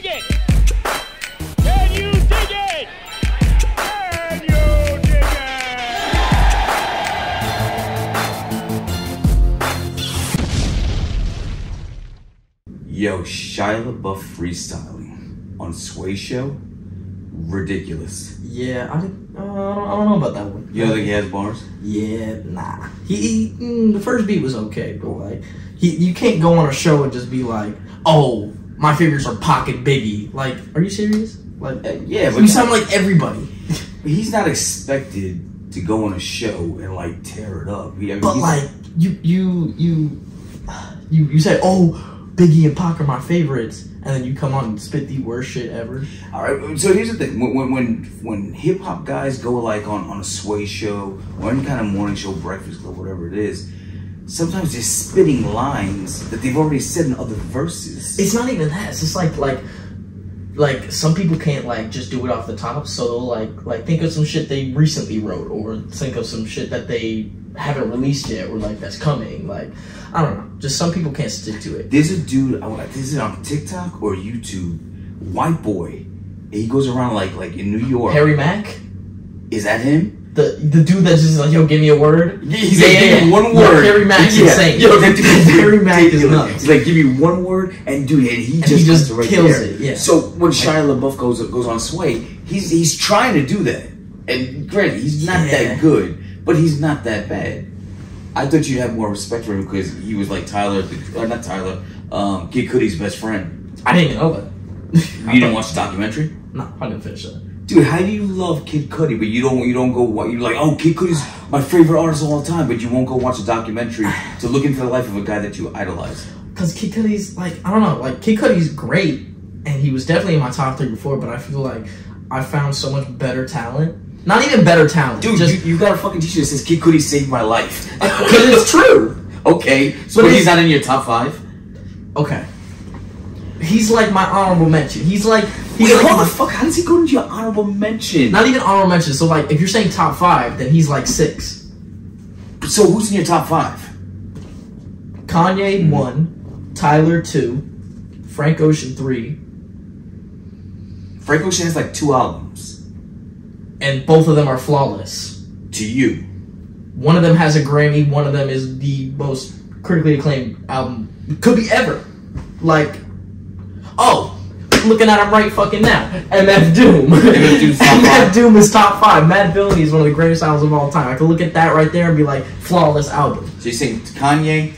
dig it? Can you dig it? Can you dig it? Yo, Shia LaBeouf freestyling on Sway Show? Ridiculous. Yeah, I don't know about that one. You don't think he has bars? Yeah, nah. The first beat was okay, but like, you can't go on a show and just be like, oh, my favorites are Pac and Biggie. Like, are you serious? Like, yeah, but you sound like everybody. He's not expected to go on a show and like tear it up. I mean, but like, you say, oh, Biggie and Pac are my favorites, and then you come on and spit the worst shit ever. All right, so here's the thing: when hip hop guys go like on a Sway Show or any kind of morning show, Breakfast Club, whatever it is, sometimes they're spitting lines that they've already said in other verses. It's not even that. It's just like some people can't like just do it off the top, so they'll like think of some shit they recently wrote, or think of some shit that they haven't released yet, or like that's coming. Like, I don't know, just some people can't stick to it. There's a dude, is it on TikTok or YouTube? White boy, he goes around like in New York. Harry Mack, is that him? The dude that's just like, yo, give me a word. He's like, give me one word. Yo, Harry Mack's insane. Yo, that dude, Harry Mack is nuts. He's like, give me one word, and dude, he just right kills there. It. Yeah. So when Shia LaBeouf goes on Sway, he's trying to do that, and granted, he's not that good. But he's not that bad. I thought you'd have more respect for him because he was like Kid Cudi's best friend. I didn't even know that. You didn't watch the documentary? No, I didn't finish that. Dude, how do you love Kid Cudi but you don't go watch? You're like, oh, Kid Cudi's my favorite artist of all time, but you won't go watch a documentary to look into the life of a guy that you idolize. Because Kid Cudi's like, I don't know, like Kid Cudi's great, and he was definitely in my top 3 before, but I feel like I found so much better talent. Not even better talent. Dude, just, you got a fucking t-shirt that says, Kid Cudi saved my life. Because it's true. Okay, so he's not in your top 5? Okay. He's like my honorable mention. Wait, what the fuck? How does he go into your honorable mention? Not even honorable mention. So, like, if you're saying top 5, then he's like 6. So, who's in your top 5? Kanye, 1. Tyler, 2. Frank Ocean, 3. Frank Ocean has, like, 2 albums. And both of them are flawless. To you. One of them has a Grammy, one of them is the most critically acclaimed album. Could be ever. Like, oh, looking at him right fucking now. MF Doom. MF Doom is top 5. Mad Villainy is one of the greatest albums of all time. I could look at that right there and be like, flawless album. So you're saying Kanye?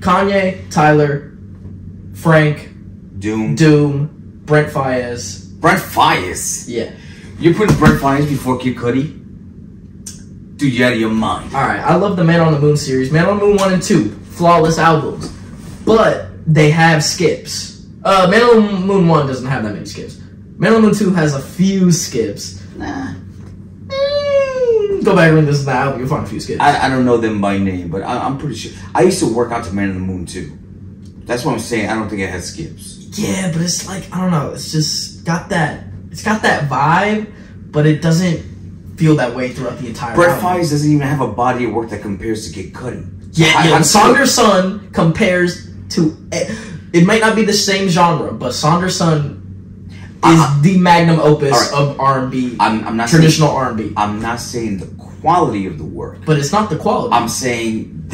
Kanye, Tyler, Frank, Doom, Brent Faiyaz. Brent Faiyaz? Yeah. You're putting Brent Faiyaz before Kid Cudi? Dude, you're out of your mind. Alright, I love the Man on the Moon series. Man on the Moon 1 and 2. Flawless albums. But they have skips. Man on the Moon 1 doesn't have that many skips. Man on the Moon 2 has a few skips. Nah. Go back and read this album, you'll find a few skips. I don't know them by name, but I'm pretty sure. I used to work out to Man on the Moon 2. That's what I'm saying. I don't think it has skips. Yeah, but it's like, I don't know. It's just got that... It's got that vibe, but it doesn't feel that way throughout the entire album. Brent Faiyaz doesn't even have a body of work that compares to Kid Cudi. Yeah, Sonder Son compares to... It might not be the same genre, but Sonder Son is the magnum opus of R&B, traditional R&B. I'm not saying the quality of the work. But it's not the quality. I'm saying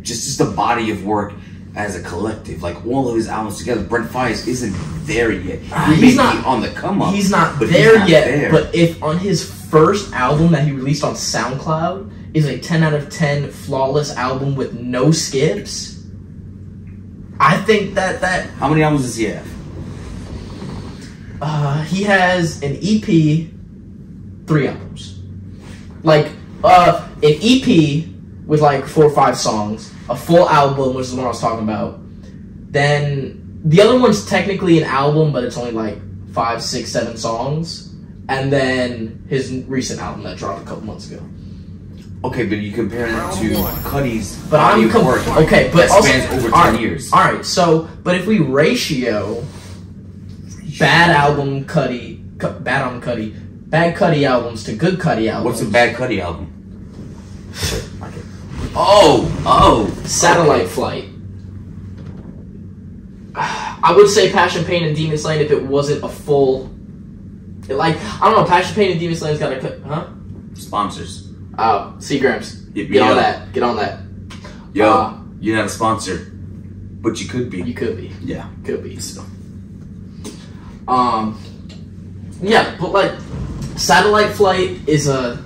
just the body of work as a collective, like all of his albums together. Brent Faiyaz isn't there yet. He's not on the come up. He's not there yet. But if on his first album that he released on SoundCloud is a 10 out of 10 flawless album with no skips, I think that how many albums does he have? He has an EP, 3 albums. Like an EP with like 4 or 5 songs. A full album, which is the one I was talking about. Then the other one's technically an album, but it's only like 5, 6, 7 songs. And then his recent album that dropped a couple months ago. Okay, but you compare that to Cudi's body of work. Okay, but also spans over 10 years. All right, so but if we ratio bad Cudi albums to good Cudi albums. What's a bad Cudi album? Satellite Flight. I would say Passion Pain and Demon Slain if it wasn't a full. Like, I don't know, Passion Pain and Demon Slain's got a. Huh? Sponsors. Oh, Seagrams. Get on that. Get on that. Yo, you're not a sponsor, but you could be. You could be. Yeah. Could be. So. Yeah, but like, Satellite Flight is a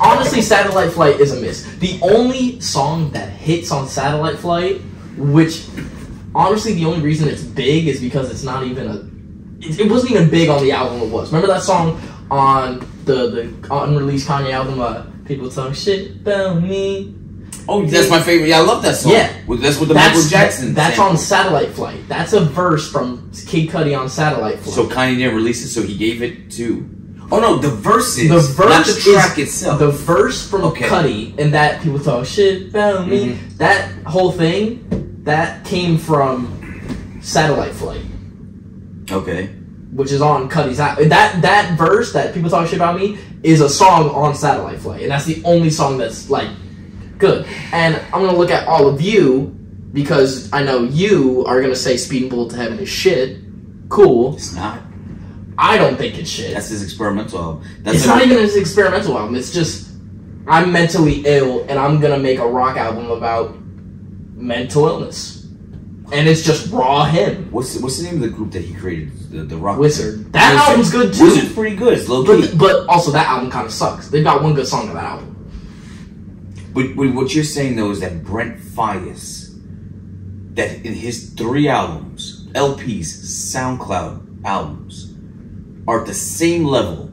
honestly, Satellite Flight is a miss. The only song that hits on Satellite Flight, which honestly the only reason it's big is because it's not even a, it wasn't even big on the album it was. Remember that song on the unreleased Kanye album, people talk shit about me. Oh, that's my favorite. Yeah, I love that song. Yeah, that's with the Michael Jackson. That's on Satellite Flight. That's a verse from Kid Cudi on Satellite Flight. So Kanye didn't release it, so he gave it to. Oh no, the verses. The verse, not the track itself. The verse from Cudi and that people talk shit about me. That whole thing that came from Satellite Flight. Okay. Which is on Cudi's album. That verse that people talk shit about me is a song on Satellite Flight, and that's the only song that's like. Good. And I'm going to look at all of you, because I know you are going to say Speeding Bullet to Heaven is shit. Cool. It's not. I don't think it's shit. That's his experimental album. It's not even his experimental album. It's just, I'm mentally ill, and I'm going to make a rock album about mental illness. And it's just raw him. What's the name of the group that he created? The rock Wizard. That album's good, too. Wizard's pretty good. It's low key. But also, that album kind of sucks. They've got one good song on that album. What you're saying, though, is that Brent Faiyaz, that in his 3 albums, LPs, SoundCloud albums, are at the same level,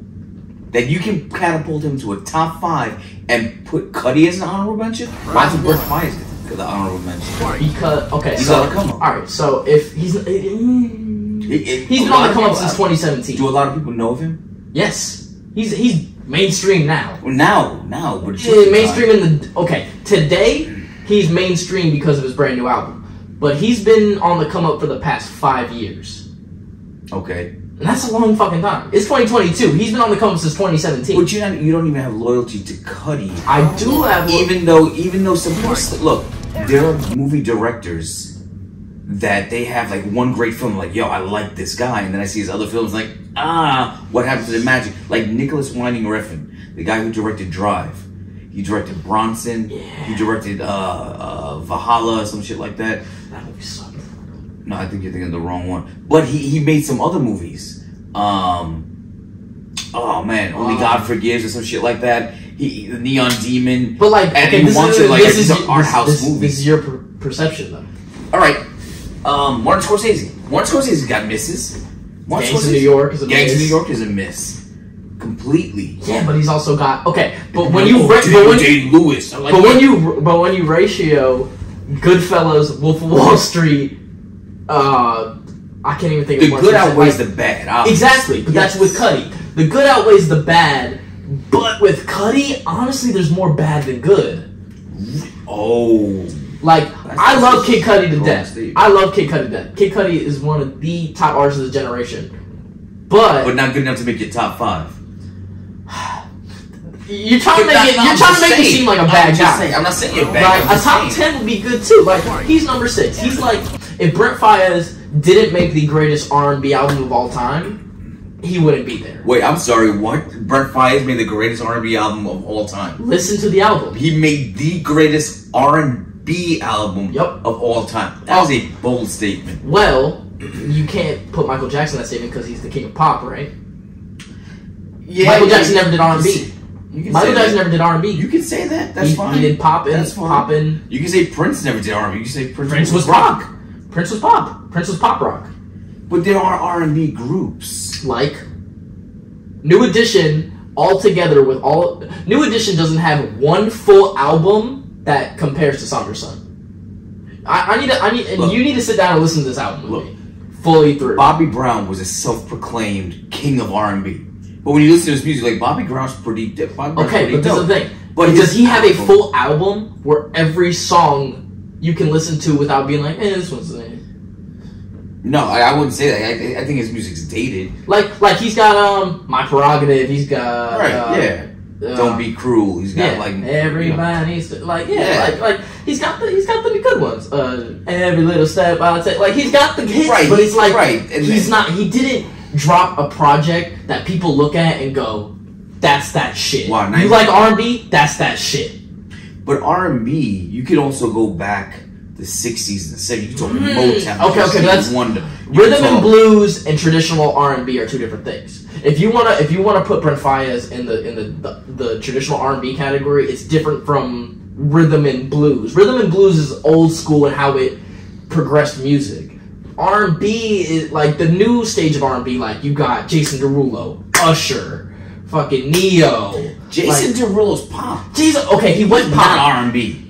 that you can catapult him to a top 5 and put Cudi as an honorable mention? Why isn't Brent Faiyaz the honorable mention? Because, okay, he's on the come up. Alright, so if he's been on the come up since 2017. Do a lot of people know of him? Yes. He's mainstream now. Now. But mainstream in the... Okay, today, he's mainstream because of his brand new album. But he's been on the come up for the past 5 years. Okay. And that's a long fucking time. It's 2022. He's been on the come up since 2017. But you don't even have loyalty to Cudi. I do have... Even though some people... Look, there are movie directors that they have, like, one great film, like, yo, I like this guy, and then I see his other films, like, what happened to the magic? Like, Nicholas Winding Refn, the guy who directed Drive. He directed Bronson. Yeah. He directed Valhalla, some shit like that. That movie sucked. No, I think you're thinking the wrong one. But he made some other movies. Oh, man, Only God Forgives or some shit like that. The Neon Demon. But, like, and he wants it like it's an art house movie. This is your perception, though. All right. Martin Scorsese. Martin Scorsese got misses. Gangs of New York is a miss. Gangs of New York is a miss. Completely. Yeah, but he's also got okay. But when you when you ratio Goodfellas, Wolf of Wall Street, I can't even think of the good outweighs the bad. Obviously. Exactly, but that's with Cudi. The good outweighs the bad, but with Cudi, honestly, there's more bad than good. Oh. Like, I love Kid Cudi to death. I love Kid Cudi to death. Kid Cudi is one of the top artists of the generation. But not good enough to make your top 5. You're trying to make it seem like a bad guy. I'm not saying you're bad. Like, a top 10 would be good too. Like, he's number 6. He's like, if Brent Faiyaz didn't make the greatest R&B album of all time, he wouldn't be there. Wait, I'm sorry, what? Brent Faiyaz made the greatest R&B album of all time. Listen to the album. He made the greatest R&B album of all time. That was a bold statement. Well, you can't put Michael Jackson in that statement because he's the king of pop, right? Yeah, Michael Jackson never did R&B. Michael Jackson never did R&B. You can say that. That's fine. He did poppin'. You can say Prince never did R&B. You can say Prince was rock. Prince was pop. Prince was pop rock. But there are R&B groups like New Edition all together with all. New Edition doesn't have one full album that compares to Sonder Son. You need to sit down and listen to this album with me. Fully through. Bobby Brown was a self-proclaimed king of R&B. But when you listen to his music, like, Bobby Brown's pretty different. Okay, but that's the thing. But does he have a full album where every song you can listen to without being like, this one's the name? No, I wouldn't say that. I think his music's dated. Like he's got, My Prerogative, he's got, right, yeah. Don't be cruel. He's got like everybody needs to like he's got the good ones. Every little step I take, like he's got the hits, but it's like he didn't drop a project that people look at and go, that's that shit. Wow, nice. You like R&B? That's that shit. But R&B, you could also go back the 60s and 70s. You can talk Motown. Okay, that's Wonder. Rhythm and blues and traditional R&B are two different things. If you wanna put Brent Faiyaz in the traditional R&B category, it's different from rhythm and blues. Rhythm and blues is old school and how it progressed music. R&B is like the new stage of R&B. Like you got Jason Derulo, Usher, fucking Neo. Jason Derulo's pop. Jesus, okay, he went pop. Not R&B.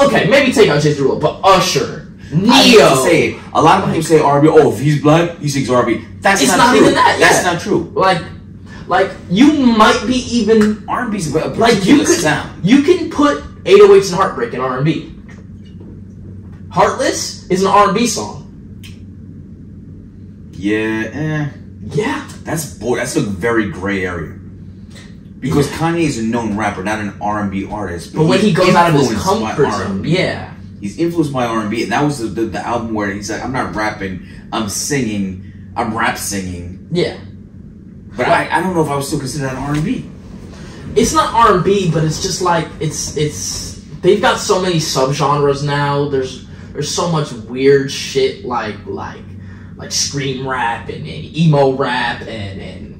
Okay, maybe take out Jason Derulo, but Usher, Neo. I used to say it. A lot of people say R&B. Oh, if he's black, he sings R&B. That's not true. It's not even that. That's not true. Like you might be even R&B's like you could sound. You can put 808s and Heartbreak in R&B. Heartless is an R&B song. Yeah, yeah. That's a very gray area. Because Kanye is a known rapper, not an R&B artist. But when he goes out of his comfort zone, he's influenced by R&B, and that was the album where he's like, "I'm not rapping, I'm singing, I'm rap singing." Yeah. But I don't know if I would still consider that R&B. It's not R&B, but it's just like it's they've got so many subgenres now. There's so much weird shit like scream rap and emo rap and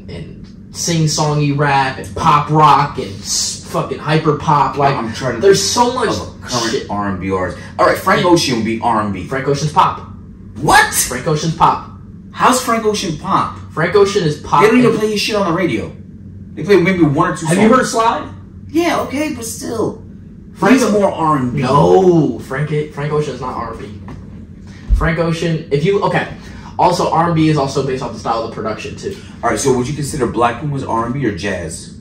sing-songy rap and pop rock and fucking hyper pop. Like I'm trying to there's so much current R&B artists. All right, Frank Ocean would be R&B. Frank Ocean's pop. What? Frank Ocean's pop. How's Frank Ocean pop? Frank Ocean is pop. They don't even play his shit on the radio. They play maybe one or two. Have songs. You heard Slide? Yeah, okay, but still, Frank's more R&B. No, Frank Ocean is not R&B. Frank Ocean, if you okay. Also, R&B is also based off the style of the production, too. Alright, so would you consider Black Pumas R&B or jazz?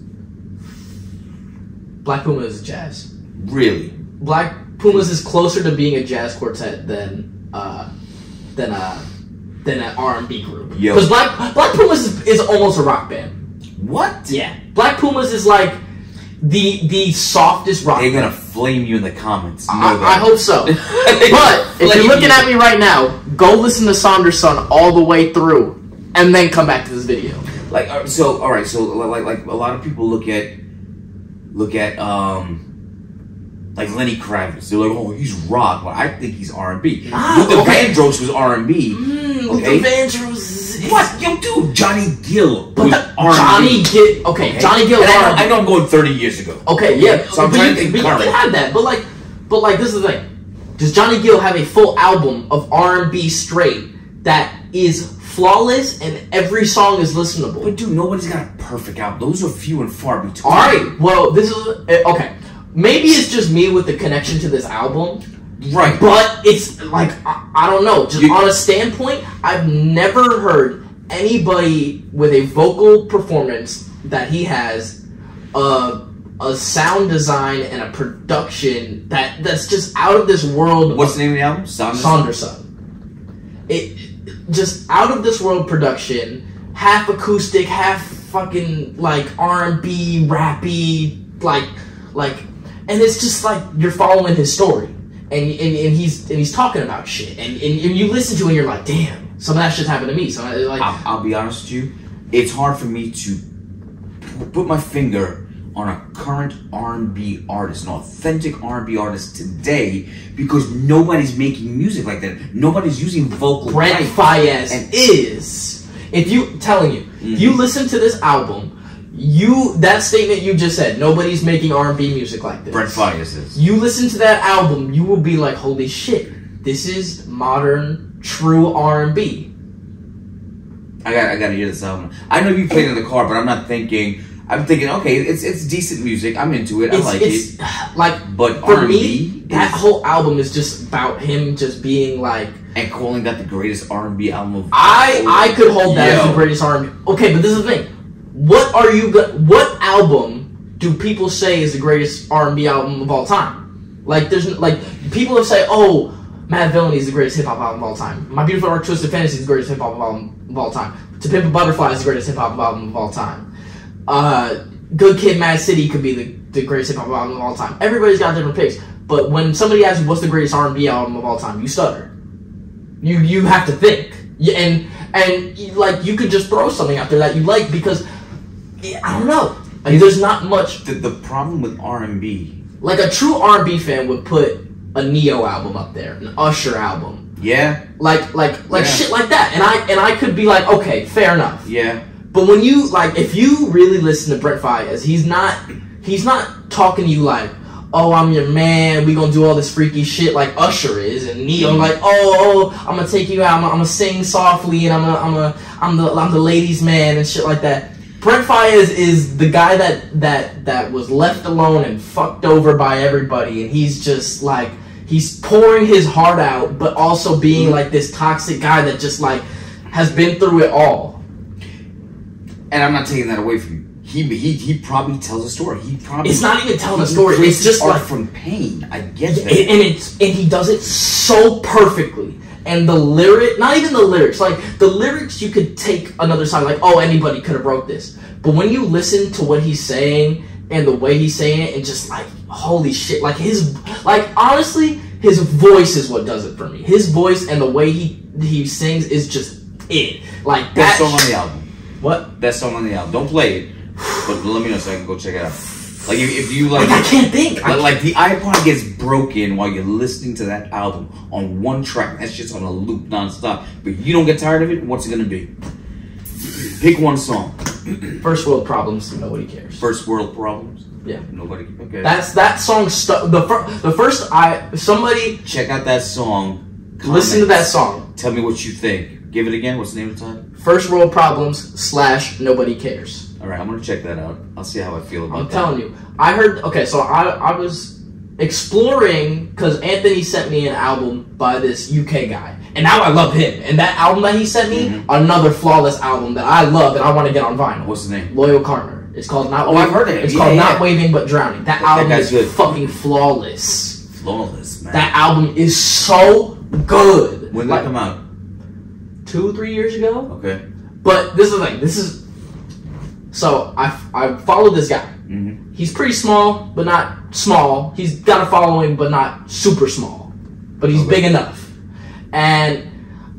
Black Pumas is jazz. Really? Black Pumas is closer to being a jazz quartet than an R&B group. Because Black Pumas is almost a rock band. What? Yeah. Black Pumas is like the softest rock band. They're going to flame you in the comments. I hope so. But if you're looking at me right now, go listen to Sonder Son all the way through, and then come back to this video. Like so, all right. So like a lot of people look at like Lenny Kravitz. They're like, oh, he's rock, but I think he's R&B. Luther Vandross was R&B. Luther Vandross. What? Yo, dude, Johnny Gill. But Johnny Gill. Okay, Johnny Gill. I know I'm going 30 years ago. Okay, yeah. So I'm trying to think. But you had that. But like this is the thing. Does Johnny Gill have a full album of R&B straight that is flawless and every song is listenable? But dude, nobody's got a perfect album. Those are few and far between. All right. Well, this is okay. Maybe it's just me with the connection to this album. Right. But it's like I don't know. Just on a standpoint, I've never heard anybody with a vocal performance that he has a sound design and a production that's just out of this world. What's the name of the album? Sonder Son. It just out of this world production, half acoustic, half fucking like R&B, rappy, like, and it's just like you're following his story, and he's talking about shit, and you listen to it, and you're like, damn, some of that shit's happened to me. So like, I'll be honest with you, it's hard for me to put my finger on a current R&B artist, an authentic R&B artist today, because nobody's making music like that. Nobody's using vocal. Brent Faiyaz is. If you telling you, you listen to this album, you that statement you just said, nobody's making R&B music like this. Brent Faiyaz is. You listen to that album, you will be like, holy shit, this is modern, true R&B. I gotta hear this album. I know you played in the car, but I'm thinking, okay, it's decent music. I'm into it. I like it. Like, but for me, that whole album is just about him just being like, and calling that the greatest R&B album of all. I could hold that as the greatest R&B. Okay, but this is the thing. What album do people say is the greatest R&B album of all time? Like, people have said, oh, Mad Villainy is the greatest hip hop album of all time. My Beautiful Dark Twisted Fantasy is the greatest hip hop album of all time. To Pimp a Butterfly is the greatest hip hop album of all time. Good Kid, Mad City could be the greatest hip-hop album of all time. Everybody's got different picks. But when somebody asks you what's the greatest R&B album of all time, you stutter. You have to think. And like, you could just throw something out there that you like because, I don't know. Like, there's not much. The problem with R&B. Like, a true R&B fan would put a Neo album up there, an Usher album. Yeah. Like shit like that. And I could be like, okay, fair enough. Yeah. But when you, like, if you really listen to Brent Faiyaz, he's not talking to you like, oh, I'm your man, we gonna do all this freaky shit like Usher is, and Neo, like, oh, I'm gonna take you out, I'm gonna sing softly, and I'm the ladies' man, and shit like that. Brent Faiyaz is the guy that was left alone and fucked over by everybody, and he's just, like, he's pouring his heart out, but also being, like, this toxic guy that just, like, has been through it all. And I'm not taking that away from you. He probably tells a story. It's not even telling a story. It's just art, like, from pain. I get that. And he does it so perfectly. And the lyric, not even the lyrics. Like, the lyrics, you could take another song. Like, oh, anybody could have wrote this. But when you listen to what he's saying and the way he's saying it, and just like, holy shit. Like, honestly, his voice is what does it for me. His voice and the way he sings is just it. Like, that song on the album. What? That song on the album. Don't play it, but let me know so I can go check it out. Like, if you like, I can't think. Like, the iPod gets broken while you're listening to that album on one track. That's just on a loop nonstop. But you don't get tired of it. What's it gonna be? Pick one song. First world problems. Nobody cares. First world problems. Yeah. Nobody cares. That's that song. Somebody check out that song. Comments. Listen to that song. Tell me what you think. Give it again. What's the name of the title? First World Problems / Nobody Cares. All right, I'm going to check that out. I'll see how I feel about that. I'm telling you. I heard... Okay, so I was exploring... Because Anthony sent me an album by this UK guy. And now I love him. And that album that he sent me, another flawless album that I love and I want to get on vinyl. What's his name? Loyle Carner. It's called Not... Oh, I've heard it. It's called Not Waving But Drowning. That album is good. Fucking flawless. Flawless, man. That album is so good. When did that come out? 2-3 years ago. Okay. But this is like, this is, so I followed this guy. He's pretty small, but not small. He's got a following, but not super small. But he's big enough. And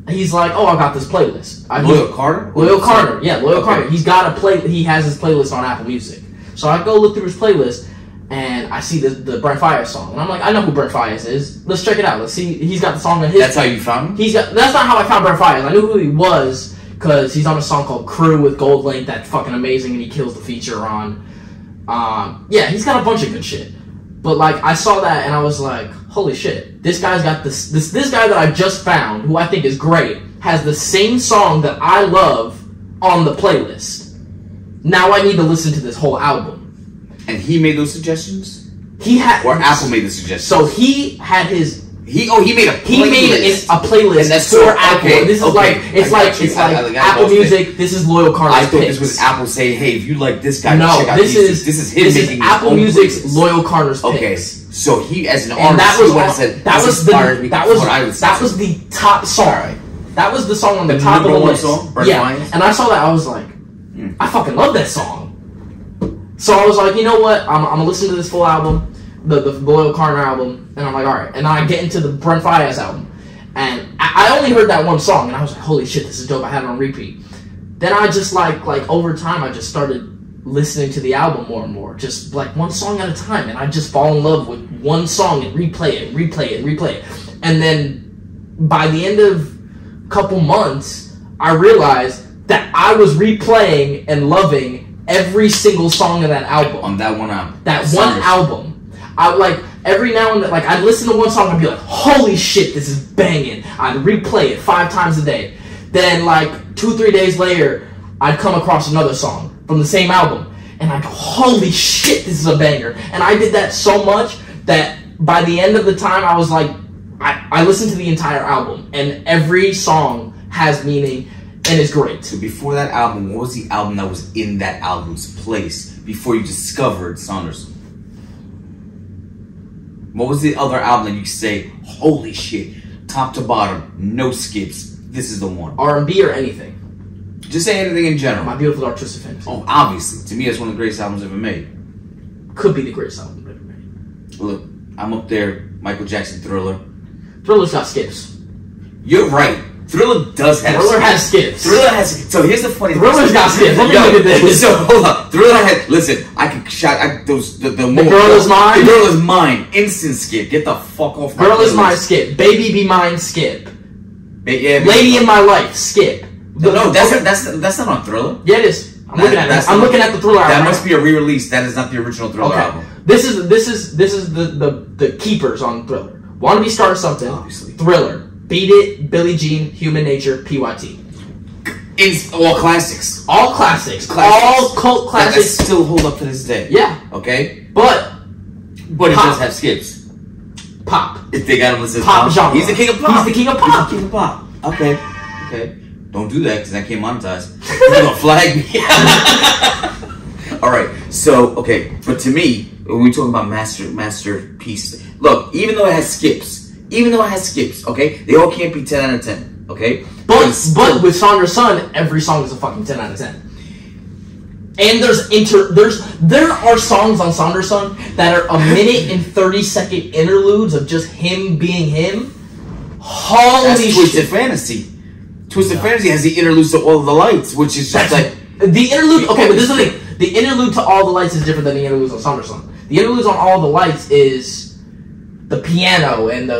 he's like, oh, I got this playlist. Loyle Carner? Loyle Carner. Yeah, Loyle Carner. He's got a play. He has his playlist on Apple Music. So I go look through his playlist, and I see the Brent Faiyaz song, and I'm like, I know who Brent Faiyaz is. Let's check it out. Let's see. He's got the song on his. That's how you found him? That's not how I found Brent Faiyaz. I knew who he was because he's on a song called "Crew" with Gold Link. That's fucking amazing, and he kills the feature on. Yeah, he's got a bunch of good shit. But like, I saw that and I was like, holy shit, this guy's got this guy that I just found, who I think is great, has the same song that I love on the playlist. Now I need to listen to this whole album. And he made those suggestions? Or Apple made the suggestions. So he had his... He made a playlist. He made a playlist and that's for Apple. Okay, this is like Apple Music. This is Loyle Carner's I thought picks. This was Apple saying, hey, if you like this guy, no, check out this is him making Apple Music's Loyle Carner's picks. Okay, so he, as an artist, and that was what I said. That was the top song. Right. That was the song on the top of the list. Song, yeah, and I saw that. I was like, I fucking love that song. So I was like, you know what? I'm gonna listen to this full album, the Loyle Carner album, and I'm like, all right. And I get into the Brent Faiyaz album, and I only heard that one song, and I was like, holy shit, this is dope. I had it on repeat. Then I just like over time, I just started listening to the album more and more, just like one song at a time, and I just fall in love with one song and replay it, and then by the end of a couple months, I realized that I was replaying and loving every single song of that album. On that one album. That one album. I like, every now and then, like, I'd listen to one song and I'd be like, holy shit, this is banging. I'd replay it 5 times a day. Then, like, 2-3 days later, I'd come across another song from the same album. And I'd go, holy shit, this is a banger. And I did that so much that by the end of the time, I was like, I listened to the entire album. And every song has meaning. And it's great. So before that album, what was the album that was in that album's place before you discovered Sonder Son? What was the other album that you could say, holy shit, top to bottom, no skips, this is the one? R&B or anything? Just say anything in general. My Beautiful Dark Twisted Fantasy. Oh, obviously. To me, that's one of the greatest albums ever made. Could be the greatest album ever made. Look, I'm up there. Michael Jackson, Thriller. Thriller's got skips. You're right. Thriller does have skips. Thriller has skips. Thriller has. So here's the funny thing. Thriller's got skips. Let me look at this. So hold on. Thriller has. Listen, I can shout. The Girl Is Mine. The Girl Is Mine. Instant skip. Get the fuck off. Girl Is Mine. Skip. Baby Be Mine. Skip. Yeah, Lady in My Life. Skip. No, that's not on Thriller. Yeah, it is. I'm looking at that. I'm looking at the Thriller album. That must be a re-release. That is not the original Thriller album. This is the keepers on Thriller. Wanna Be Starting Something. Obviously. Thriller. Beat It, Billie Jean, Human Nature, PYT. It's all classics. All classics. All cult classics. That still hold up to this day. Yeah. Okay? But it does have skips. Pop. If they got him listed as pop genre. He's the king of pop. He's the king of pop. He's the king of pop. Okay. Okay. Don't do that because I can't monetize. You're gonna flag me. Alright. So, okay. But to me, when we talk about masterpiece, look, even though it has skips, okay? They all can't be 10 out of 10, okay? But with Sonder Son, every song is a fucking 10 out of 10. And there are songs on Sonder Son that are a minute and 30-second interludes of just him being him. Holy shit. That's Twisted Fantasy. Twisted Fantasy has the interludes to All the Lights, which is just like... The interlude... Okay, but this is the thing. The interlude to All the Lights is different than the interludes on Sonder Son. The interludes on All the Lights is... the piano and the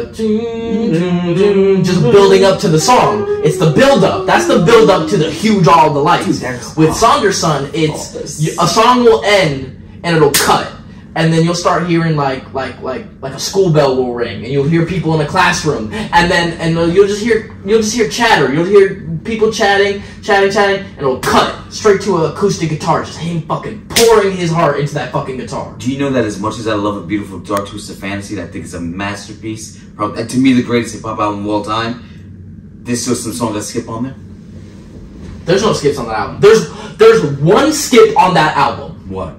just building up to the song. It's the build up. That's the build up to the huge All the Lights. With Sonder Son, it's a song will end and it'll cut, and then you'll start hearing like a school bell will ring, and you'll hear people in a classroom, and you'll just hear chatter. You'll hear people chatting, and it'll cut straight to an acoustic guitar, just him fucking pouring his heart into that fucking guitar. Do you know that as much as I love A Beautiful Dark Twisted Fantasy, that I think is a masterpiece, probably, to me the greatest hip hop album of all time, there's still some songs that skip on there? There's no skips on that album. There's one skip on that album. What?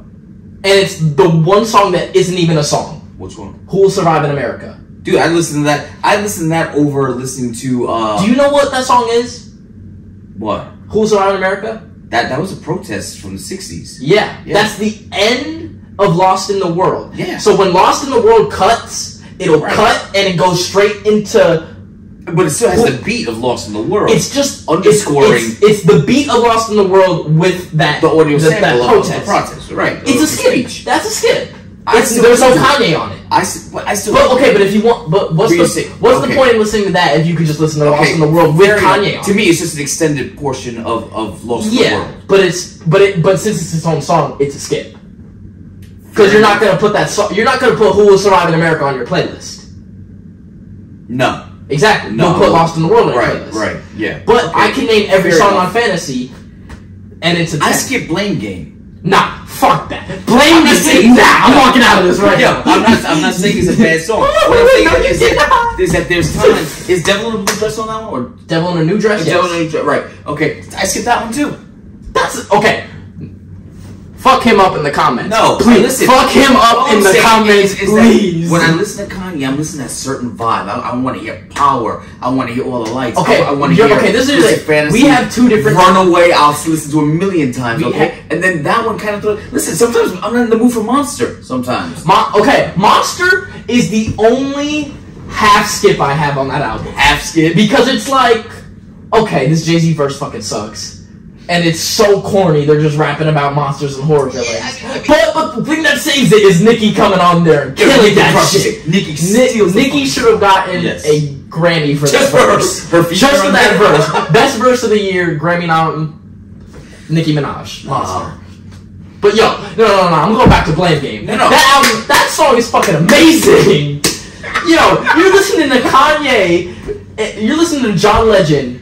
And it's the one song that isn't even a song. Which one? Who Will Survive in America. Dude, I listened to that. I listened to that over listening to... Do you know what that song is? What? Who's Around America? That was a protest from the 60s. Yeah, yeah. That's the end of Lost in the World. Yeah. So when Lost in the World cuts, it'll cut and it goes straight into... But it still has the beat of Lost in the World. It's just... underscoring... It's the beat of Lost in the World with that... The audio sample of the protest. Right. It's a skip. That's a skip. There's no Kanye on it. But if you want, what's the point in listening to that if you could just listen to Lost in the World with Kanye on it? To me, it's just an extended portion of Lost in the World. Yeah, but since it's its own song, it's a skip. Because you're not gonna put that song, you're not gonna put Who Will Survive in America on your playlist. No, exactly. No, don't put Lost in the World on your playlist. Right. Yeah. But I can name every song on Fantasy, and it's a 10. I skip Blame Game. Nah, fuck that. Blame me. I'm walking out of this right now. I'm not saying it's a bad song. What I'm saying is that there's times. Is Devil in a Blue Dress on that one? Or Devil in a New Dress? Yes. Devil in a New Dress. Right. Okay. I skipped that one too. That's okay. Fuck him up in the comments. No, please. Listen, fuck him up in the comments, please. When I listen to Kanye, I'm listening to a certain vibe. I want to hear Power. I want to hear All the Lights. Okay, I want to hear. Okay, this is like Fantasy. We have two different. Runaway, I'll listen to a million times. Okay, and then that one kind of. Listen, sometimes I'm not in the mood for Monster. Sometimes. Monster is the only half skip I have on that album. Half skip because it's like, okay, this Jay-Z verse fucking sucks. And it's so corny, they're just rapping about monsters and horror villains. Yeah, but the thing that saves it is Nicki coming on there and killing that shit. Nicki should have gotten a Grammy for that verse. Just for that verse. Best verse of the year, Grammy Nicki Minaj. Monster. But yo, no, I'm going back to Blame Game. No. That song is fucking amazing. Yo, you're listening to Kanye, you're listening to John Legend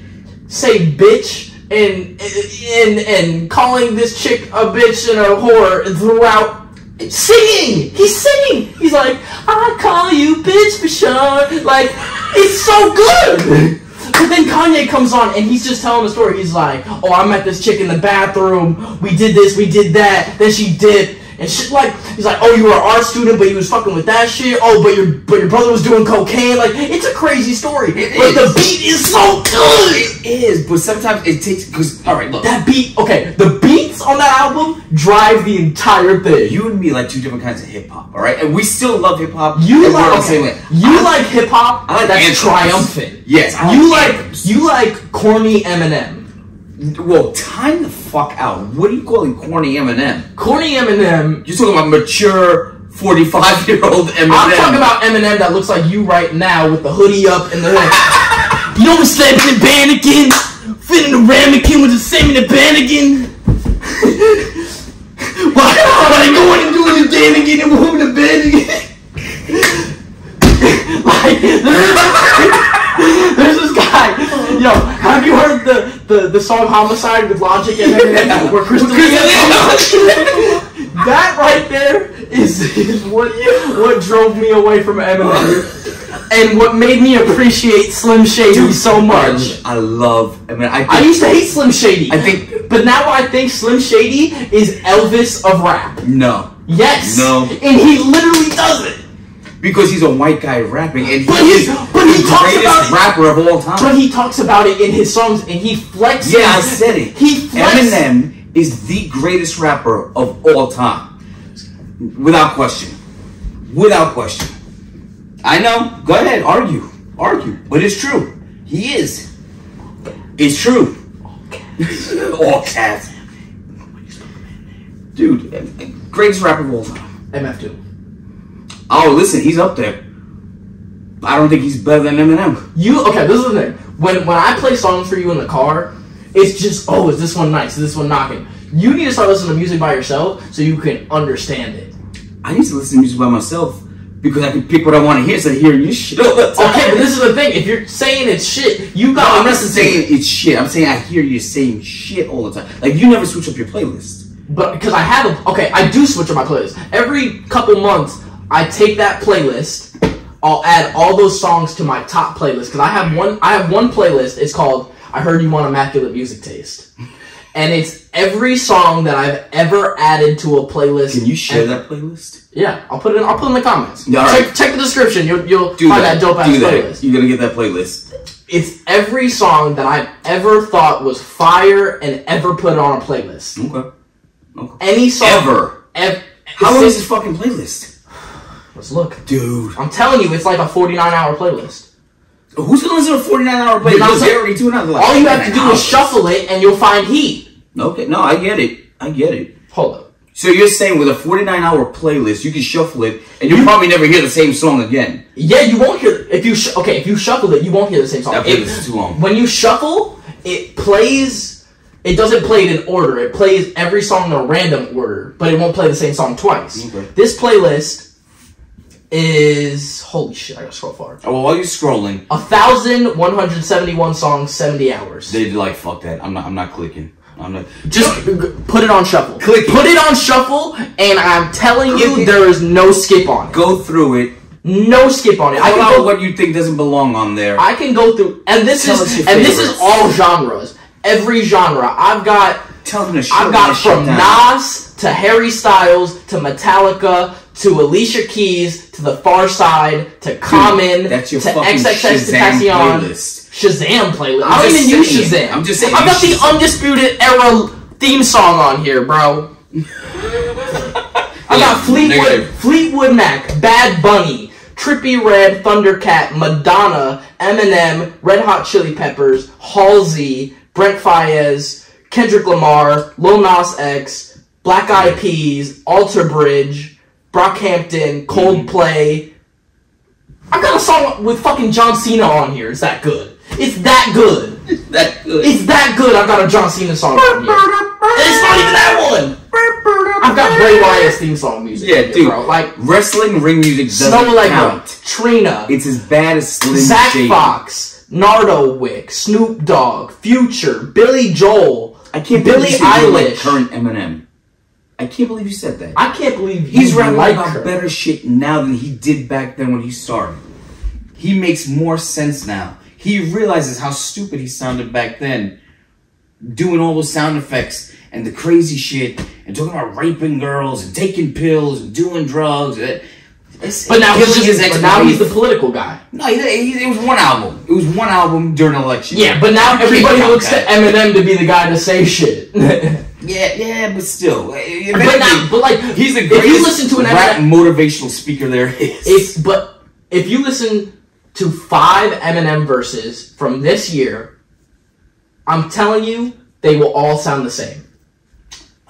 say bitch, and calling this chick a bitch and a whore throughout singing. He's singing. He's like, I call you bitch for sure. Like, it's so good. But then Kanye comes on and he's just telling the story. He's like, oh, I met this chick in the bathroom. We did this, we did that. Then she dipped. and shit. Like, he's like, oh, you were an art student, but you was fucking with that shit. Oh, but your brother was doing cocaine. Like, it's a crazy story. But the beat is so good. It is, but sometimes it takes, because, all right, look. That beat, okay, the beats on that album drive the entire thing. You and me like two different kinds of hip-hop, all right? And we still love hip-hop. You like, okay, you like hip-hop that's triumphant. Yes, I you like corny Eminem. Well, time the fuck out. What are you calling corny Eminem? Corny Eminem. You're talking about mature 45-year-old Eminem. I'm talking about Eminem that looks like you right now with the hoodie up and the hood. You know the slapping and bandaging, fitting the ramekin with the same in the bandaging. Why they going and doing the bandaging and moving the bandaging? There's this guy. Yo, have you heard the song Homicide with Logic and Eminem where Crystal That right there is what drove me away from Eminem and what made me appreciate Slim Shady so much. I love Eminem. I used to hate Slim Shady. But now I think Slim Shady is Elvis of rap. No. Yes. No. And he literally does it. Because he's a white guy rapping, and he talks about rapper of all time. But he talks about it in his songs, and he flexes. Yeah, I said it. He flexes. Eminem is the greatest rapper of all time, without question. Without question. I know. Go ahead, argue, argue. But it's true. He is. It's true. All cats. Dude, greatest rapper of all time. MF Doom. Oh, listen, he's up there. I don't think he's better than Eminem. You, okay, this is the thing. When I play songs for you in the car, it's just, oh, is this one nice? Is this one knocking? You need to start listening to music by yourself so you can understand it. I need to listen to music by myself because I can pick what I want to hear so I hear your shit all the time. Okay, but this is the thing. If you're saying it's shit, you got to I'm not saying it's shit. I'm saying I hear you saying shit all the time. Like, you never switch up your playlist. But, because I have, okay, I do switch up my playlist. Every couple months, I take that playlist, I'll add all those songs to my top playlist, because I have one playlist, it's called I Heard You Want Immaculate Music Taste. And it's every song that I've ever added to a playlist. Can you share that playlist? Yeah, I'll put it in the comments. All right. Check the description, you'll find that dope ass playlist. You're gonna get that playlist. It's every song that I've ever thought was fire and ever put on a playlist. Okay. Any song ever. How long is this fucking playlist? Let's look. Dude. I'm telling you, it's like a 49-hour playlist. Who's going to listen to a 49-hour playlist? All you have to do is shuffle it, and you'll find heat. Okay, no, I get it. I get it. Hold up. So you're saying with a 49-hour playlist, you can shuffle it, and you'll probably never hear the same song again. Yeah, you won't hear... if you shuffle it, you won't hear the same song. That playlist is too long. When you shuffle, it plays... It doesn't play it in order. It plays every song in a random order, but it won't play the same song twice. Okay. This playlist... is... Holy shit, I gotta scroll far. Oh, well, while you're scrolling... 1,171 songs, 70 hours. They'd like, fuck that. I'm not clicking. I'm not... Just put it on shuffle. Click. Put it on shuffle, and I'm telling you, there is no skip on it. Go through it. No skip on it. I can go what you think doesn't belong on there. I can go through... And this is all genres. Every genre. I've got... Tell them to shut down. I've got from Nas to Harry Styles to Metallica... to Alicia Keys, to The Far Side, to Common, to XXX Tentacion, Shazam playlist. I don't even use Shazam. I'm just saying. I've got the Undisputed Era theme song on here, bro. I got Fleetwood Mac, Bad Bunny, Trippie Redd, Thundercat, Madonna, Eminem, Red Hot Chili Peppers, Halsey, Brent Faiyaz, Kendrick Lamar, Lil Nas X, Black Eyed Peas, Alter Bridge. Brockhampton, Coldplay. I got a song with fucking John Cena on here. It's that good. It's that good. It's that good. It's that good. I've got a John Cena song on here. And it's not even that one. I've got Bray Wyatt's theme song music. Yeah, dude. Bro. Like wrestling ring music doesn't count. Trina. It's as bad as Slim Shady. Zach Fox, Nardo Wick, Snoop Dogg, Future, Billy Joel. I can't believe you said like current Eminem. I can't believe you said that. I can't believe he's rapping about better shit now than he did back then when he started. He makes more sense now. He realizes how stupid he sounded back then, doing all those sound effects and the crazy shit and talking about raping girls and taking pills and doing drugs. But now he's the political guy. No, it was one album. It was one album during an election. Yeah, but now everybody looks to Eminem to be the guy to say shit. yeah, but still. But he's the greatest rap motivational speaker there is. But if you listen to 5 Eminem verses from this year, I'm telling you, they will all sound the same.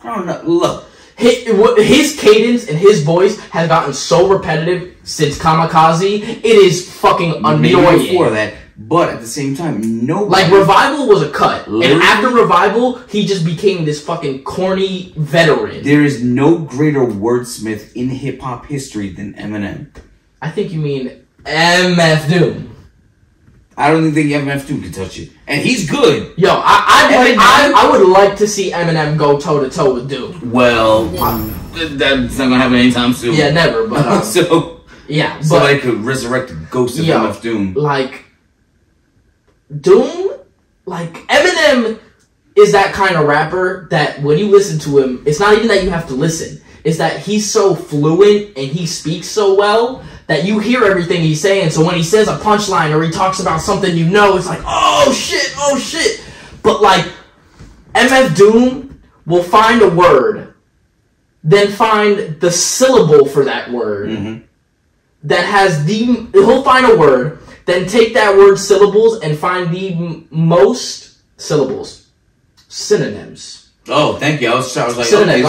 I don't know. Look. His cadence and his voice has gotten so repetitive since Kamikaze. It is fucking annoying. Maybe before that, but at the same time, nobody... Like, Revival was a cut. Literally. And after Revival, he just became this fucking corny veteran. There is no greater wordsmith in hip-hop history than Eminem. I think you mean MF Doom. I don't think MF Doom can touch it. And he's good. Yo, I would like to see Eminem go toe-to-toe with Doom. Well, that's not going to happen anytime soon. Yeah, never, but... somebody could resurrect the ghost of MF Doom. Like, Doom? Like, Eminem is that kind of rapper that when you listen to him, it's not even that you have to listen. It's that he's so fluent and he speaks so well that you hear everything he's saying. So when he says a punchline or he talks about something, you know, it's like, oh shit. But like, MF Doom will find a word, then find the syllable for that word. Mm-hmm. That has the, he'll find a word, then take that word syllables and find the most syllables. Synonyms. Oh, thank you. I was like, synonyms.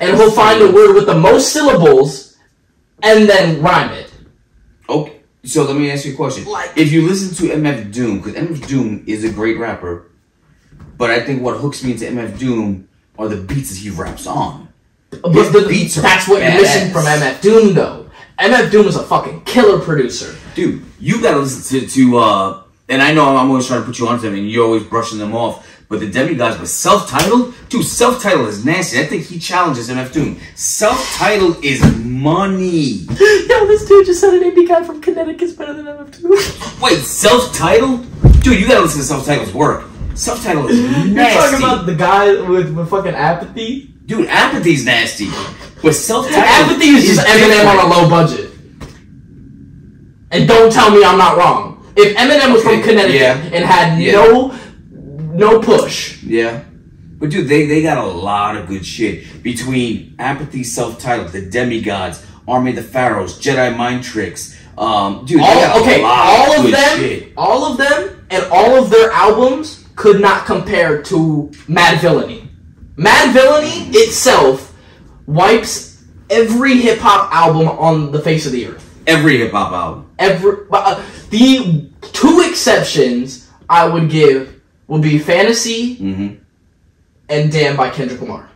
And he'll find a word with the most syllables and then rhyme it. Okay, so let me ask you a question. Like, if you listen to MF Doom, because MF Doom is a great rapper, but I think what hooks me into MF Doom are the beats that he raps on. But the beats are that's what badass. You listen from MF Doom, though. MF Doom is a fucking killer producer. Dude, you gotta listen to and I know I'm always trying to put you on to them, and you're always brushing them off, but the demigods, but Self-Titled? Dude, Self-Titled is nasty. I think he challenges MF Doom. Self-Titled is money. Yo, this dude just said an indie guy from Connecticut is better than MF Doom. Wait, Self-Titled? Dude, you gotta listen to Self-Titled's work. Self-Titled is nasty. You're talking about the guy with fucking Apathy? Dude, Apathy's nasty. But Self-Titled... Apathy is just Eminem on a low budget. And don't tell me I'm not wrong. If Eminem was from Connecticut and had no push. Yeah. But dude, they got a lot of good shit. Between Apathy, Self-Titled, The Demigods, Army of the Pharaohs, Jedi Mind Tricks. Dude, all of them and all of their albums could not compare to Mad Villainy. Mad Villainy itself wipes every hip-hop album on the face of the earth. Every hip-hop album. The 2 exceptions I would give would be Fantasy... and Damn by Kendrick Lamar.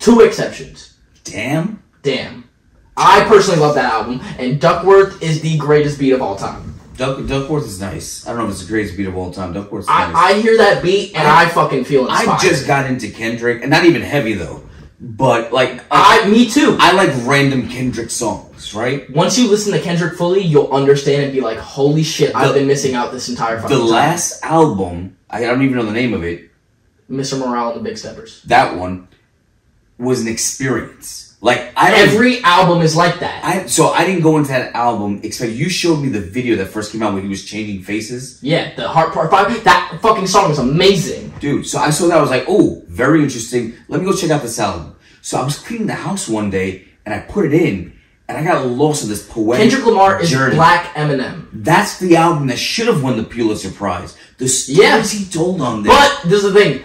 2 exceptions. Damn? Damn. I personally love that album, and Duckworth is the greatest beat of all time. Duckworth is nice. I don't know if it's the greatest beat of all time. Duckworth's nice. I hear that beat, and I fucking feel inspired. I just got into Kendrick, and not even heavy, though. But, like... me too. I like random Kendrick songs, right? Once you listen to Kendrick fully, you'll understand and be like, holy shit, I've been missing out this entire fucking time. The last album, I don't even know the name of it. Mr. Morale and the Big Steppers. That one was an experience. Like every album is like that. So I didn't go into that album except you showed me the video that first came out when he was changing faces. Yeah, the Heart Part 5. That fucking song was amazing, dude. So I saw that, I was like, oh, very interesting. Let me go check out this album. So I was cleaning the house one day and I put it in, and I got lost in this poetic Kendrick Lamar journey. Is Black Eminem. That's the album that should have won the Pulitzer Prize. The stories he told on this. But this is the thing.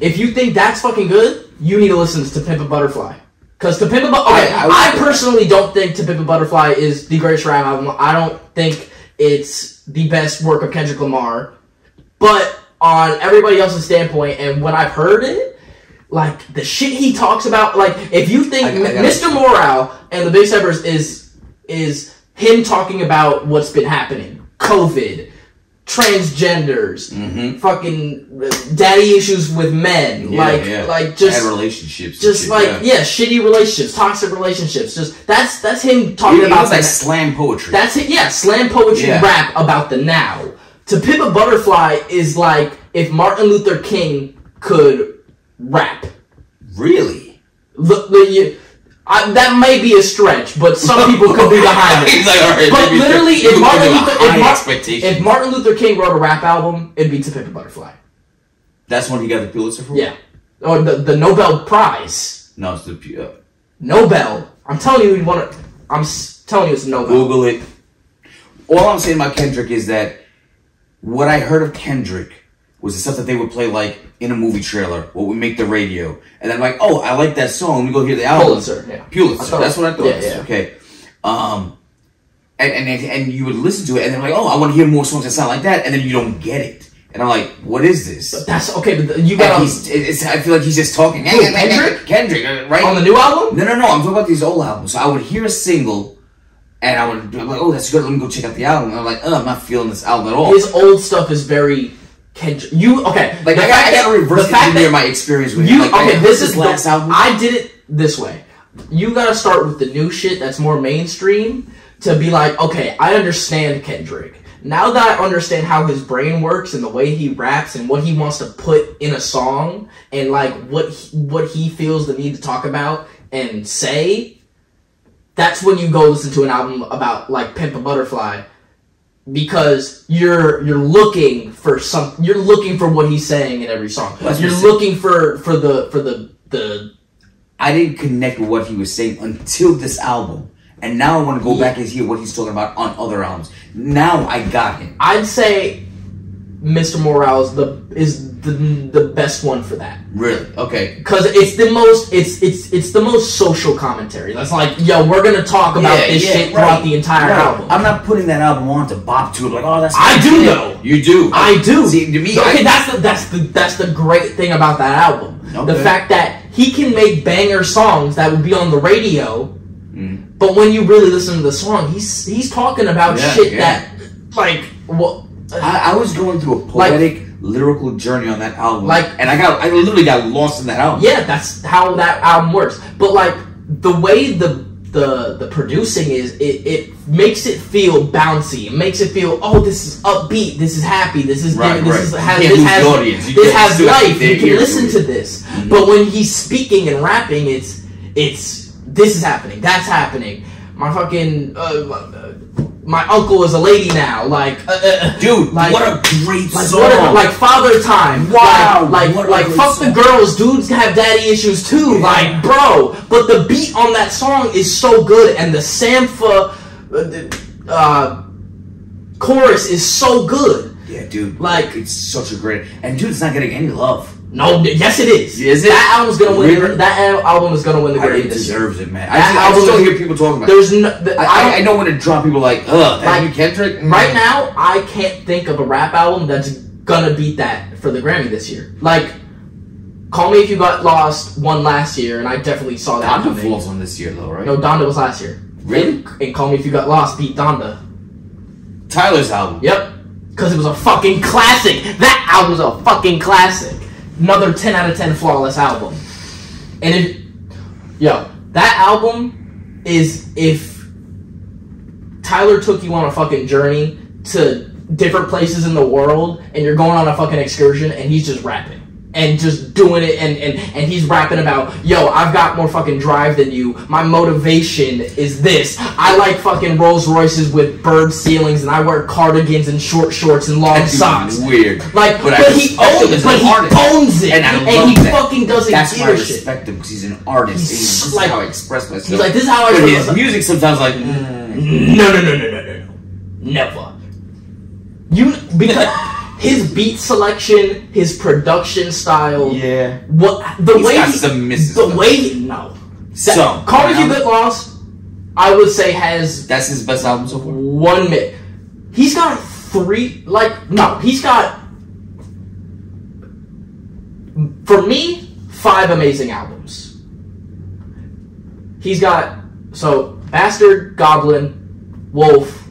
If you think that's fucking good, you need to listen to To Pimp a Butterfly. Because To Pimp a Butterfly... Okay, I personally don't think To Pimp a Butterfly is the greatest rap album. I don't think it's the best work of Kendrick Lamar. But on everybody else's standpoint, and when I've heard it, like, the shit he talks about... Like, if you think Mr. Morale and the Big Steppers is him talking about what's been happening. COVID... transgenders, fucking daddy issues with men, like just bad relationships, just shit, shitty relationships, toxic relationships. Just that's him talking about was like slam poetry. That's it, slam poetry rap about the now. To Pimp a Butterfly is like if Martin Luther King could rap. Really? That may be a stretch, but some people could be behind it. Like, right, but literally, if Martin Luther King wrote a rap album, it'd be To Pimp a Butterfly. That's when he got the Pulitzer for? Yeah. Or the Nobel Prize. No, it's the... Nobel. I'm telling you, I'm telling you it's Nobel. Google it. All I'm saying about Kendrick is that what I heard of Kendrick was the stuff that they would play, like, in a movie trailer, what would make the radio. And I'm like, oh, I like that song. Let me go hear the album. Pulitzer, yeah. Pulitzer. That's what I thought. Yeah, yeah. Okay. And you would listen to it, and then like, oh, I want to hear more songs that sound like that. And then you don't get it. And I'm like, what is this? But that's okay, but you got I feel like he's just talking. Dude, Kendrick, right? On the new album? No. I'm talking about these old albums. So I would hear a single, and I would be like, oh, that's good. Let me go check out the album. And I'm like, oh, I'm not feeling this album at all. His old stuff is very Kendrick. Like, I got to reverse engineer my experience with you. This is last album. I did it this way. You got to start with the new shit that's more mainstream to be like, okay, I understand Kendrick. Now that I understand how his brain works and the way he raps and what he wants to put in a song and like what he feels the need to talk about and say, that's when you go listen to an album about like Pimp a Butterfly, because you're looking for what he's saying in every song. You're looking for the I didn't connect with what he was saying until this album. And now I want to go back and hear what he's talking about on other albums. Now I got him. I'd say Mr. Morales is the best one for that. Really? Okay. Because it's the most it's the most social commentary. That's like, yo, we're gonna talk about this shit throughout the entire album. I'm not putting that album on to bop to it like, oh, that's I do shit. Though. You do. I do. See, to me, okay, that's the great thing about that album. Okay. The fact that he can make banger songs that would be on the radio. But when you really listen to the song, he's talking about shit that, like, well, I was going through a poetic, like, lyrical journey on that album, like, and I literally got lost in that album. Yeah, that's how that album works. But like the way the producing is, it makes it feel bouncy. It makes it feel, oh, this is upbeat, this is happy, this is this has life. You can listen to this. Mm-hmm. But when he's speaking and rapping, it's. This is happening. That's happening. My fucking my uncle is a lady now. Like, dude, like, what a great song. Like Father Time. Wow. Like fuck song. The girls. Dudes have daddy issues too. Yeah. Like, bro. But the beat on that song is so good, and the Sampha chorus is so good. Yeah, dude. Like, it's such a great. And dude, it's not getting any love. No, yes it is. Is it? That album's gonna win. Really? That album is gonna win the Grammy. It deserves it, man. I just don't hear people talking about. There's no. I know when to drop people like, ugh, like, Kendrick. Right now, I can't think of a rap album that's gonna beat that for the Grammy this year. Like, Call Me If You Got Lost won last year, and I definitely saw that. Donda falls on this year though, right? No, Donda was last year. Really? And Call Me If You Got Lost beat Donda. Tyler's album. Yep. Because it was a fucking classic. That album's a fucking classic. Another 10 out of 10 flawless album. And that album is if Tyler took you on a fucking journey to different places in the world and you're going on a fucking excursion and he's just rapping. And just doing it, and he's rapping about, yo, I've got more fucking drive than you. My motivation is this. I like fucking Rolls Royces with bird ceilings, and I wear cardigans and short shorts and long socks. Weird. Like, but he owns it, and he fucking doesn't give a shit. That's why I respect him, because he's an artist. He's like, this is how I express myself. He's like, this is how I express myself. His music sometimes like, no, never. Because. His beat selection, his production style, Call Me If You Got Lost, I would say that's his best album so far. He's got five amazing albums. He's got Bastard, Goblin, Wolf,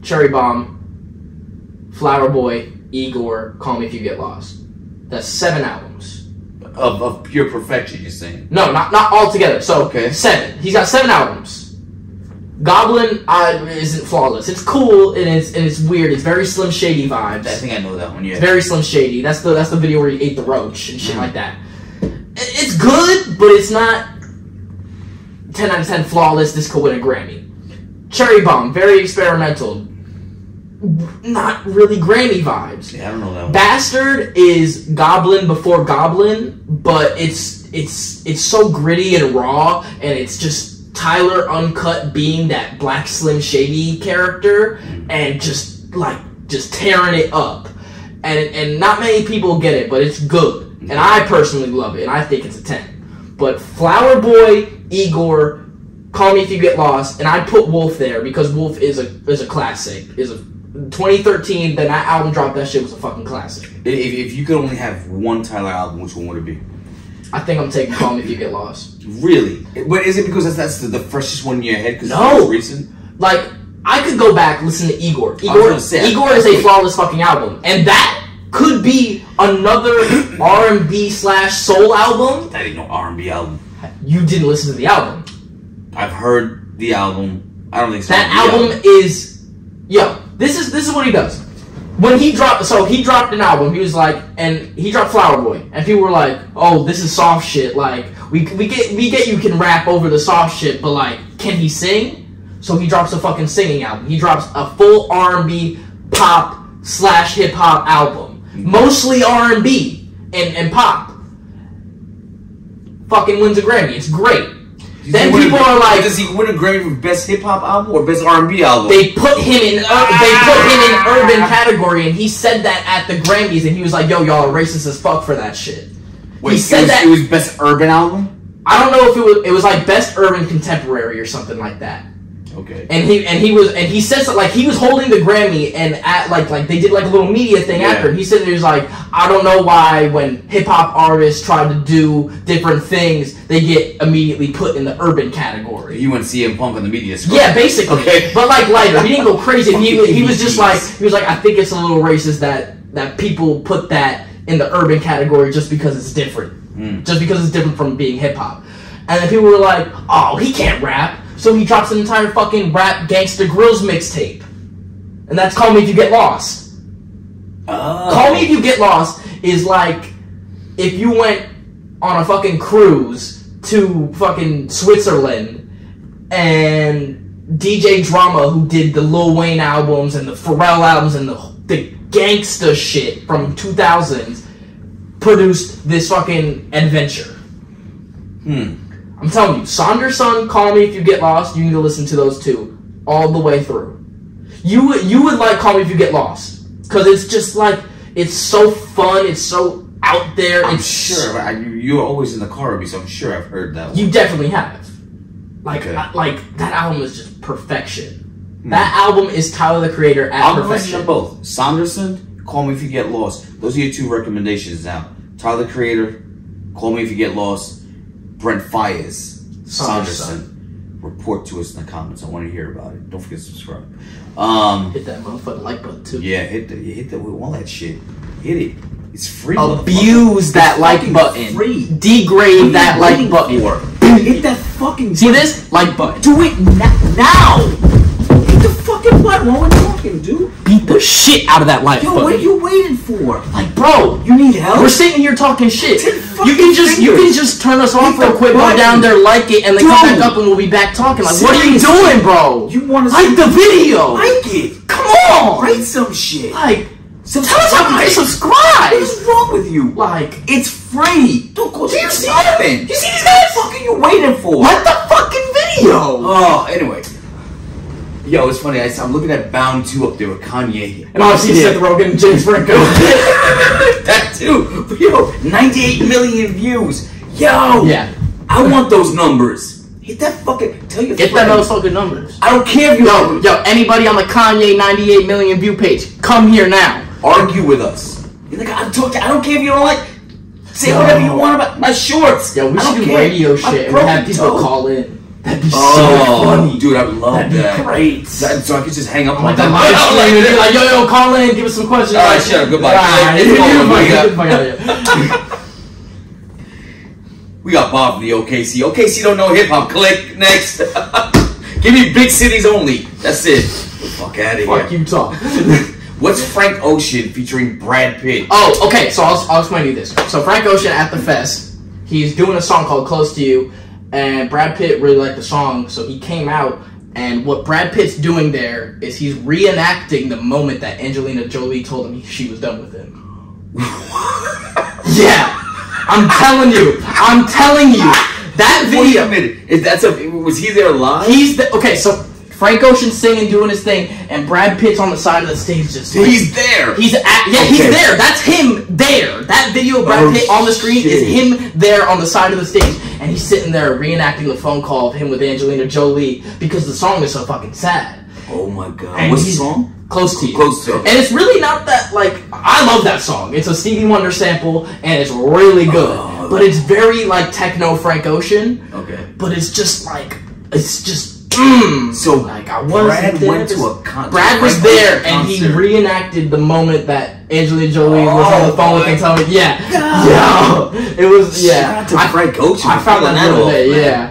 Cherry Bomb, Flower Boy, Igor, Call Me If You Get Lost. That's 7 albums. Of pure perfection, you're saying? No, not all together. So, 7. He's got 7 albums. Goblin isn't flawless. It's cool and it's weird. It's very Slim Shady vibes. I think I know that one. Yeah. It's very Slim Shady. That's the video where he ate the roach and shit like that. It's good, but it's not 10 out of 10 flawless. This could win a Grammy. Cherry Bomb, very experimental. Not really Grammy vibes. Yeah, I don't know that one. Bastard is Goblin before Goblin, but it's so gritty and raw, and it's just Tyler uncut being that black Slim Shady character and just tearing it up, and not many people get it, but it's good, and I personally love it, and I think it's a 10. But Flower Boy, Igor, Call Me If You Get Lost, and I put Wolf there because Wolf is a classic. Is a 2013. Then that album dropped. That shit was a fucking classic. If you could only have one Tyler album, which one would it be? I think I'm taking Call Me If You Get Lost. Really? But is it because that's the freshest one in your head? No. Reason? Like, I could go back and listen to Igor. Igor is a flawless fucking album. And that could be another R&B/soul album. That ain't no R&B album. You didn't listen to the album. I've heard the album. I don't think so. That album is... Yo, this is what he does. When he dropped, so he dropped an album, he was like, and he dropped Flower Boy, and people were like, oh, this is soft shit, like, we get you can rap over the soft shit, but like, can he sing? So he drops a fucking singing album. He drops a full R&B pop/hip-hop album. Mostly R&B and pop. Fucking wins a Grammy, it's great. Then people are like, does he win a Grammy for best hip hop album or best R&B album? They put him in urban category, and he said that at the Grammys, and he was like, yo, y'all are racist as fuck for that shit. Wait, he said that it was best urban album? I don't know if it was like best urban contemporary or something like that. Okay. And he said something like he was holding the Grammy, and at like they did like a little media thing after, and he said he was like, I don't know why when hip hop artists try to do different things, they get immediately put in the urban category. You wouldn't see him punk in the media score. Yeah, basically. Okay. But like lighter, he didn't go crazy. He was just like, he was like, I think it's a little racist that people put that in the urban category just because it's different. Just because it's different from being hip hop. And then people were like, oh, he can't rap. So he drops an entire fucking rap Gangsta Grills mixtape. And that's Call Me If You Get Lost. Oh. Call Me If You Get Lost is like if you went on a fucking cruise to fucking Switzerland and DJ Drama, who did the Lil Wayne albums and the Pharrell albums and the gangsta shit from 2000s, produced this fucking adventure. I'm telling you, Sonder Son, Call Me If You Get Lost, you need to listen to those two all the way through. You would like Call Me If You Get Lost. Because it's just like, it's so fun, it's so out there. I'm sure, you're always in the car with me, so I'm sure I've heard that one. You definitely have. Like, okay. Like that album is just perfection. That album is Tyler, the Creator, at perfection. I'll listen to both. Sonder Son, Call Me If You Get Lost. Those are your two recommendations now. Tyler, the Creator, Call Me If You Get Lost. Brent Faiyaz, Sanderson, report to us in the comments. I want to hear about it. Don't forget to subscribe. Hit that motherfucking like button too. Yeah, hit that with all that shit. Hit it. It's free. Abuse that like button. Free. Degrade that like button. Hit that fucking. See this like button. Do it now. Hit the fucking button while we're talking, dude. Beat the shit out of that like button. Yo, what are you waiting for? Like, bro, you need help. We're sitting here talking shit. You can just turn us off real quick, go down there, like it, and then come back up and we'll be back talking. Like, what are you doing, bro? You want to like the video? Like it? Come on! Write some shit. Like, tell us how to subscribe. What is wrong with you? Like, it's free. Don't go. Do you see nothing? You see these guys? What are you waiting for? Like the fucking video. Oh, anyway. Yo, it's funny. I'm looking at Bound 2 up there with Kanye. And obviously Seth Rogen and James Franco. That too. But yo, 98 million views. Yo. Yeah. I want those numbers. Hit that fucking... Tell your friends. Get those fucking numbers. I don't care if you... Yo, anybody on the Kanye 98 million view page, come here now. Argue with us. You're like, I don't care if you don't like... Say whatever you want about my shorts. Yo, we should do radio shit and have people call in. That'd be so funny. Dude, I would love that. That'd be great. So I could just hang up on that live stream. They're like, yo, call in, give us some questions. All right, shut up. Goodbye. We got Bob from the OKC. OKC don't know hip-hop. Click. Next. Give me big cities only. That's it. Fuck out of here. Fuck you, talk. What's Frank Ocean featuring Brad Pitt? Oh, okay. So I'll explain to you this. So Frank Ocean at the fest, he's doing a song called "Close to You," and Brad Pitt really liked the song, so he came out. And what Brad Pitt's doing there is he's reenacting the moment that Angelina Jolie told him she was done with him. Yeah, I'm telling you, that video. Wait a minute, is that something? Was he there live? Okay, so Frank Ocean's singing, doing his thing, and Brad Pitt's on the side of the stage just. He's there. He's there. That's him there. That video of Brad Pitt on the screen is him there on the side of the stage. And he's sitting there reenacting the phone call of him with Angelina Jolie because the song is so fucking sad. Oh my god. And what's the song? Close to You. Close to You. And it's really not that, like, I love that song. It's a Stevie Wonder sample and it's really good. But it's very, like, techno Frank Ocean. Okay. But it's just, like, it's just, So, like, I wasn't Brad went to a concert. Brad was there and he reenacted the moment that Angelina Jolie was on the phone with and telling me, it was, Frank Ocean. I found that out today,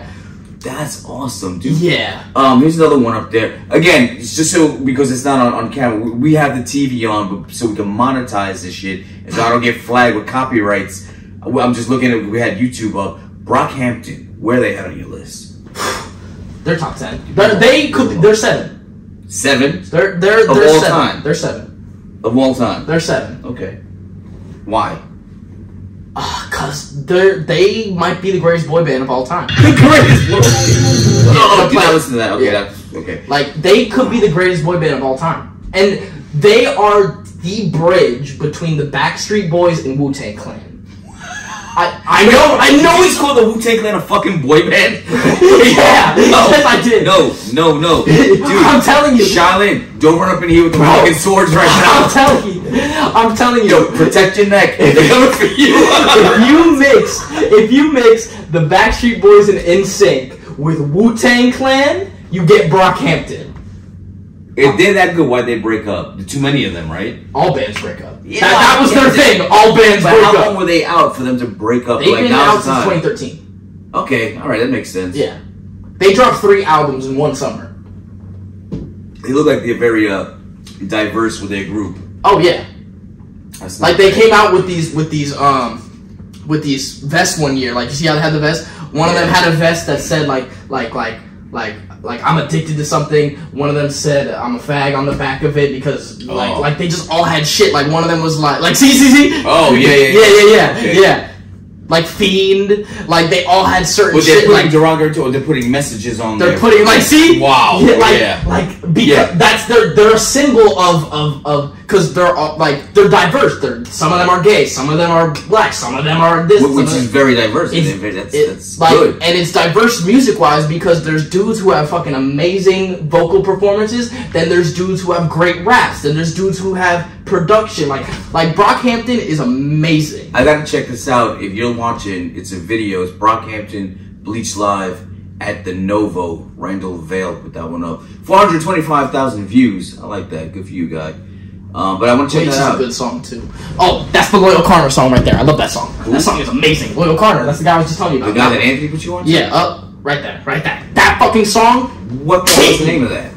That's awesome, dude. Yeah. Here's another one up there. Again, it's just so, because it's not on camera, we have the TV on, but so we can monetize this shit, and so I don't get flagged with copyrights. I'm just looking at, we had YouTube up. Brockhampton, where they had on your list? They're top 10. They're 7. 7? They're seven. Okay. Why? Cause they might be the greatest boy band of all time. The greatest boy band. Oh, dude, I listen to that. Okay, okay. Like, they could be the greatest boy band of all time. And they are the bridge between the Backstreet Boys and Wu-Tang Clan. I know it's called the Wu-Tang Clan a fucking boy band. Yes I did. No. Dude, I'm telling you. Shaolin, don't run up in here with the fucking swords right now. I'm telling you. Yo, protect your neck. They're coming for you. If you mix the Backstreet Boys and NSYNC with Wu-Tang Clan, you get Brockhampton. If they're that good, why'd they break up? Too many of them, right? All bands break up. Yeah, that was their thing. All bands break up. But how long were they out for them to break up? They've been out since 2013. Okay, alright, that makes sense. Yeah. They dropped 3 albums in one summer. They look like they're very diverse with their group. Oh yeah. Like they came out with these vests one year. Like, you see how they had the vest? One of them had a vest that said like I'm addicted to something. One of them said I'm a fag on the back of it because like they just all had shit. Like one of them was like see. Oh yeah. Like Fiend. Like they all had certain shit. They're putting derogatory. They're putting messages on. They're putting like see. Wow. Yeah, that's they're a symbol of because they're all like they're diverse. Some of them are gay. Some of them are black. Some of them are this. Which is very diverse. That's like, good. And it's diverse music wise because there's dudes who have fucking amazing vocal performances. Then there's dudes who have great raps. Then there's dudes who have production. Like Brockhampton is amazing. I gotta check this out. If you're watching, it's a video. It's Brockhampton Bleach Live at the Novo, Randall Vale. Put that one up. 425,000 views. I like that. Good for you, guy. But I want to check that out. Is a good song too. Oh, that's the Loyle Carner song right there. I love that song. Ooh. That song is amazing. Loyle Carner. That's the guy I was just telling you about. The guy that Anthony put you on? Yeah. Right there. That fucking song. What was the name of that?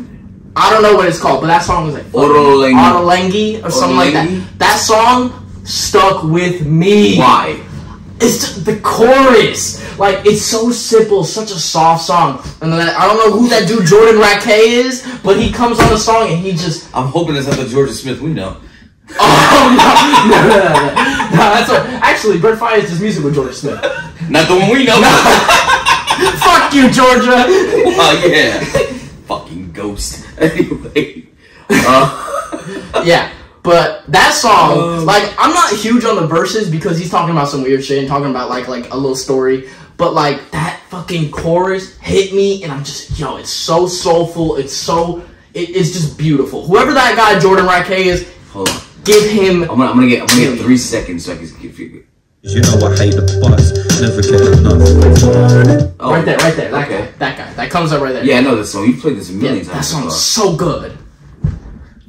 I don't know what it's called, but that song was like Orolenghi or something like that. That song stuck with me. Why? It's just the chorus. Like, it's so simple, such a soft song. And then I don't know who that dude Jordan Raquet is, but he comes on the song and he just... I'm hoping it's not the Georgia Smith we know. Oh, no. That's actually, Brent Faiyaz does music with Georgia Smith. Not the one we know. Fuck you, Georgia. Oh, yeah. Fucking ghost. Anyway. Yeah. But that song, like, I'm not huge on the verses because he's talking about some weird shit and talking about, like a little story. But, like, that fucking chorus hit me, and I'm just, yo, it's so soulful. It's so, it's just beautiful. Whoever that guy Jordan Raquet is, hold on. Give him. I'm gonna get 3 seconds so I can give you. You know I hate the bus, never get enough. Oh. Right there. That guy. That comes up right there. Yeah, I know this song. You played this a million times. That song's so good.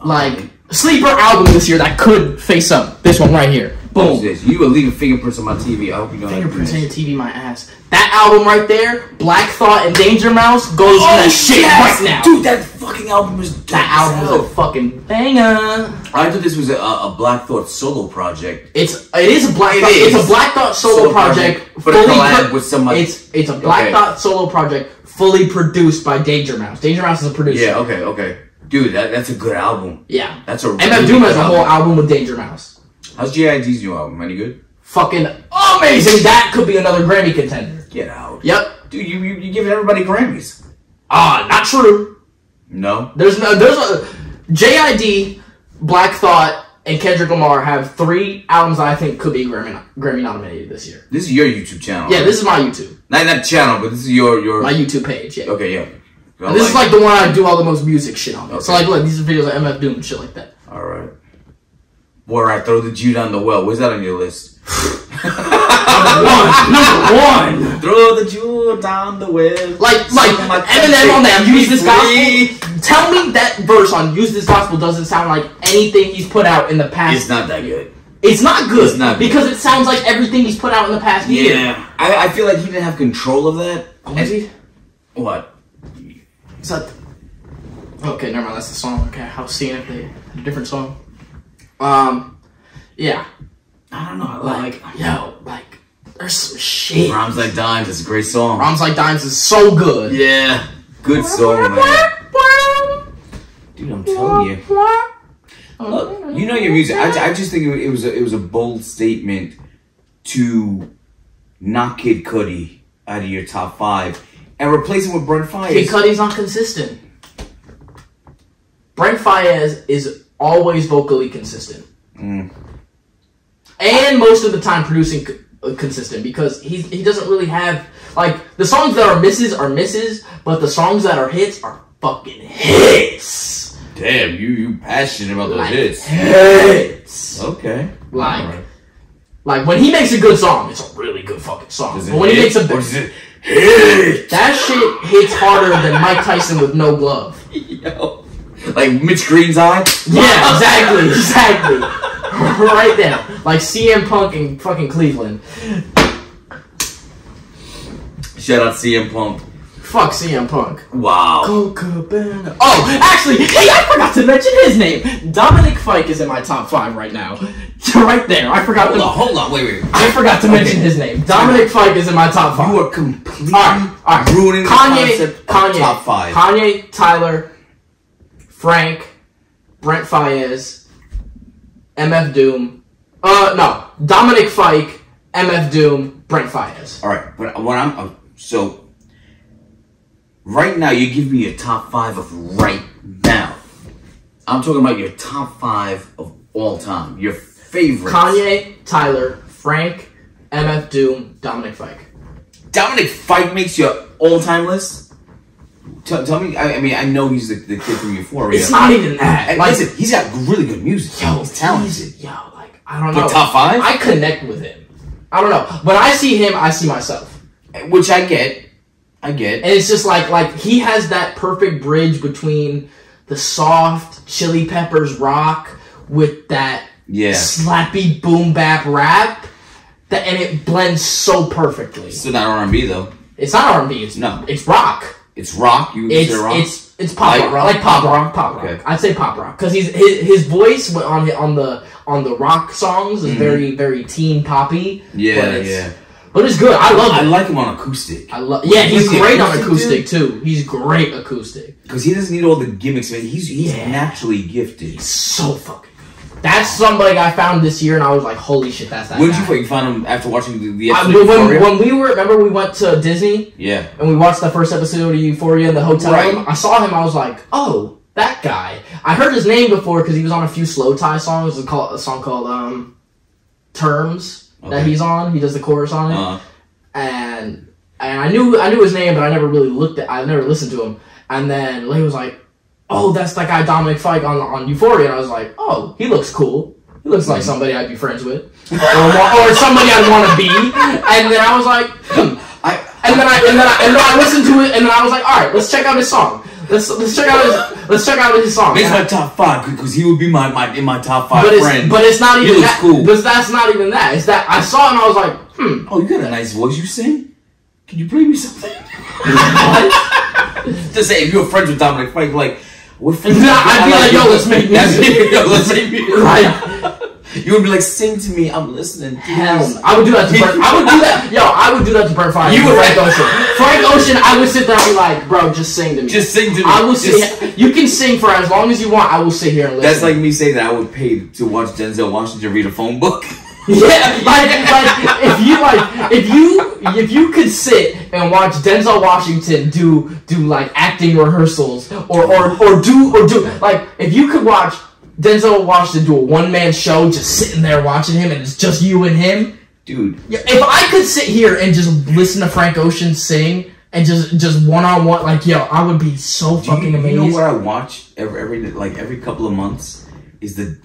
Like... Sleeper album this year that could face up. This one right here. Boom. This. You were leaving fingerprints on my TV. I hope you know. Fingerprints on your TV, my ass. That album right there, Black Thought and Danger Mouse, goes to that shit right now. Dude, that fucking album was dope. That album was a fucking banger. I thought this was a Black Thought solo project. It is a Black Thought solo project. But a collab with somebody. It's a Black Thought solo project fully produced by Danger Mouse. Danger Mouse is a producer. Yeah, okay, okay. Dude, that's a good album. Yeah. That's a really MF Doom has a whole album with Danger Mouse. How's G.I.G.'s new album? Any good? Fucking amazing! That could be another Grammy contender. Get out. Yep. Dude, you giving everybody Grammys. Not true. No? There's no J.I.D., Black Thought, and Kendrick Lamar have three albums I think could be Grammy nominated this year. This is your YouTube channel. Yeah, right? This is my YouTube. Not channel, but this is your... My YouTube page, yeah. Okay, yeah. And this is like the one I do all the most music shit on. Okay. So like, look, these are videos of MF Doom and shit like that. All right. Where I throw the Jew down the well. Where's that on your list? Number one. Throw the Jew down the well. Like Eminem on that Use This Gospel. Tell me that verse on Use This Gospel doesn't sound like anything he's put out in the past. It's not that good. It's not good. It's not good. Because it sounds like everything he's put out in the past year. Yeah. I feel like he didn't have control of that. Was he? What? Okay, never mind. That's the song. Okay, I was seeing if they had a different song. Yeah. I don't know. I like there's some shit. Rhymes Like Dimes is a great song. Rhymes Like Dimes is so good. Yeah, good song, man. Dude, I'm telling you. Look, you know your music. I just think it was a bold statement to knock Kid Cudi out of your top five. And replace him with Brent Faiyaz. Kid Cudi's not consistent. Brent Faiyaz is always vocally consistent. Mm. And most of the time producing consistent. Because he doesn't really have... Like, the songs that are misses. But the songs that are hits are fucking hits. Damn, you passionate about those hits. Hits. Okay. Like, when he makes a good song, it's a really good fucking song. But when he makes a... Hit. That shit hits harder than Mike Tyson with no glove. Yo. Like Mitch Green's eye? Yeah, exactly, exactly. Right there. Like CM Punk in fucking Cleveland. Shout out CM Punk. Fuck CM Punk. Wow. Cocabana. Oh, actually, hey, I forgot to mention his name. Dominic Fike is in my top five right now. Right there. I forgot Hold on, wait. I forgot to mention his name. Dominic Fike is in my top five. You are completely ruining the concept of top five. Kanye, Tyler, Frank, Brent Faiyaz, MF Doom. No. Dominic Fike, MF Doom, Brent Faiyaz. Alright, but what I'm... So... Right now, you give me your top five of right now. I'm talking about your top five of all time. Your favorite. Kanye, Tyler, Frank, MF Doom, Dominic Fike. Dominic Fike makes your all-time list? Tell me, I mean, I know he's the kid from Euphoria. It's not even that. And like, listen, he's got really good music. Yo, he's talented. Yo, like, I don't know. But top five? I connect with him. I don't know. When I see him, I see myself. Which I get. And it's just like he has that perfect bridge between the soft Chili Peppers rock with that slappy boom bap rap, and it blends so perfectly. It's not R&B though. It's not R&B. It's rock. It's rock. You consider rock? It's pop rock. Like pop rock. Okay. I'd say pop rock because his voice on the rock songs is very very teen poppy. Yeah, but but it's good. I love it. I like him on acoustic. Yeah, he's great on acoustic too. He's great acoustic. Because he doesn't need all the gimmicks, man. He's naturally gifted. He's so fucking good. That's somebody I found this year, and I was like, holy shit, that's that. Where'd you find him after watching the episode of Euphoria? When we were, remember we went to Disney? Yeah. And we watched the first episode of Euphoria in the hotel room. I saw him, I was like, oh, that guy. I heard his name before because he was on a few Slow Tie songs. It was a song called Terms. Okay. That he's on, he does the chorus on it, and I knew his name, but I never really listened to him. And then Lane was like, "Oh, that's that guy Dominic Fike on Euphoria," and I was like, "Oh, he looks cool. He looks like somebody I'd be friends with, or somebody I'd want to be." And then I was like, "And then I listened to it, and then I was like, all right, let's check out his song." Let's check out his song. It's my top five because he would be my top five friend. But it's not even that. Cool. But that's not even that. It's that I saw and I was like, oh, you got a nice voice. You sing? Can you play me something? Just say if you're friends with Dominic Fike, like we're friends. Nah, I'd be like, yo, let's make music. Yo, let's make music. Right. You would be like, sing to me, I'm listening. Hell, I would do that to Brent. I would do that. Yo, I would do that to Brent Faiyaz. You would Frank Ocean. Frank Ocean, I would sit there and be like, bro, just sing to me. Just sing to me. I will sit. You can sing for as long as you want. I will sit here and listen. That's like me saying that I would pay to watch Denzel Washington read a phone book. Yeah, like if you could sit and watch Denzel Washington do like acting rehearsals or do like if you could watch Denzel Washington do a one-man show, just sitting there watching him, and it's just you and him. Dude. Yeah, if I could sit here and just listen to Frank Ocean sing, and just one-on-one, like, yo, I would be so fucking amazed. You know what I watch every couple of months? Is the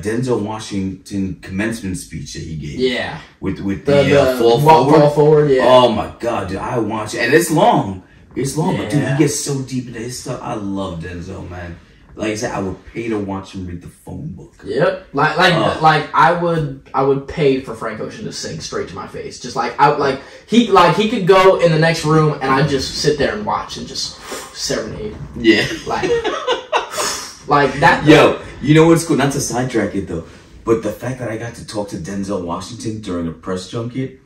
Denzel Washington commencement speech that he gave. Yeah. With the fall forward, yeah. Oh, my God, dude, I watch it. And it's long. It's long, yeah. But, dude, he gets so deep into his stuff. I love Denzel, man. Like I said, I would pay to watch him read the phone book. Yep. Like I would pay for Frank Ocean to sing straight to my face. Just like he could go in the next room and I'd just sit there and watch and just serenade. Yeah. Like like that. Yo, you know what's cool? Not to sidetrack it though, but the fact that I got to talk to Denzel Washington during a press junket,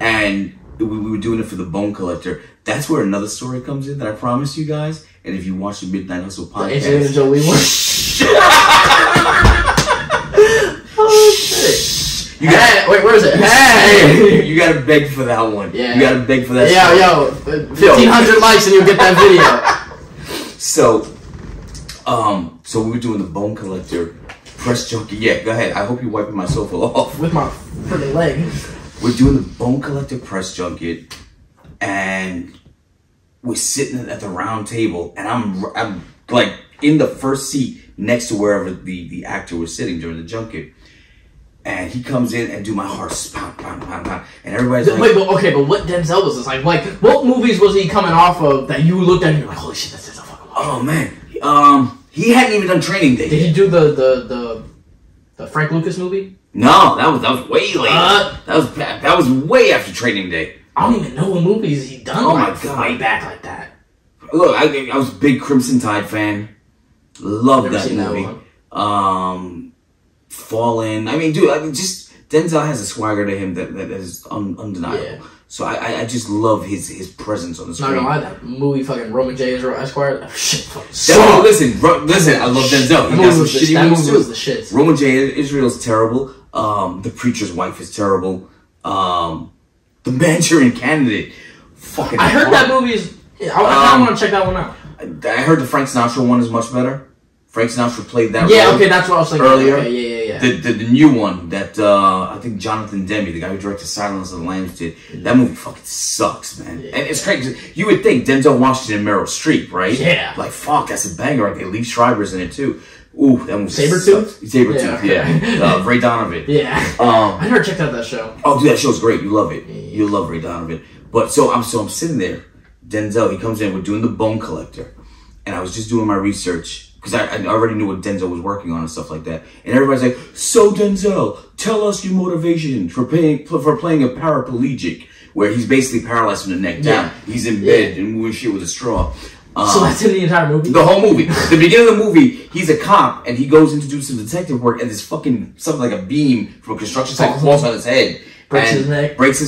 and we were doing it for the Bone Collector. That's where another story comes in that I promise you guys. And if you watch the Midnight Hustle podcast, the Angelina Jolie one. Oh shit! You got wait. Where is it? Hey, you gotta beg for that one. Yeah, you gotta beg for that. Yeah, yo, 1,500 likes and you'll get that video. So we were doing the Bone Collector press junket. Yeah, go ahead. I hope you're wiping my sofa off with my freaking leg. We're doing the Bone Collector press junket, and we're sitting at the round table, and I'm like in the first seat next to wherever the actor was sitting during the junket. And he comes in and do my heart pound, pound, pound, pound. And everybody's like... Wait, but what Denzel was this? Like, what movies was he coming off of that you looked at and you're like, holy shit, that's Denzel fucking movie. Oh, man. He hadn't even done Training Day. Did he do the Frank Lucas movie? No, that was way later. That was way after Training Day. I don't even know what movies he done. Oh my God, way back like that. Look, I was a big Crimson Tide fan. Loved that movie. Fallen. I mean, just Denzel has a swagger to him that is undeniable. Yeah. So I just love his presence on the screen. Not gonna lie, that movie fucking Roman J. Israel Esquire. That shit fucking sucks. Listen, I love Denzel. He got some shitty movies. That was the shit. Roman J. Israel's terrible. The Preacher's Wife is terrible. The Manchurian Candidate. Fucking I heard that movie is... Yeah, I want to check that one out. I heard the Frank Sinatra one is much better. Frank Sinatra played that role. Yeah, okay, that's what I was thinking. Earlier. Okay, yeah. The new one that I think Jonathan Demme, the guy who directed Silence of the Lambs, did. That movie fucking sucks, man. Yeah. And it's crazy. You would think Denzel Washington and Meryl Streep, right? Yeah. Like, fuck, that's a banger. Right? They Lee Schreiber's in it, too. Ooh, that movie Sabretooth? Sabretooth, yeah. Ray Donovan. Yeah. I never checked out that show. Oh, dude, that show's great. You love it. Yeah. You love Ray Donovan. But so I'm sitting there. Denzel, he comes in. We're doing the Bone Collector. And I was just doing my research because I already knew what Denzel was working on and stuff like that. And everybody's like, so Denzel, tell us your motivation for playing a paraplegic, where he's basically paralyzed from the neck down. Yeah. He's in bed and moving shit with a straw. So that's in the entire movie? The whole movie. The beginning of the movie, he's a cop, and he goes in to do some detective work, and this fucking, something like a beam from a construction site falls on his head. Breaks his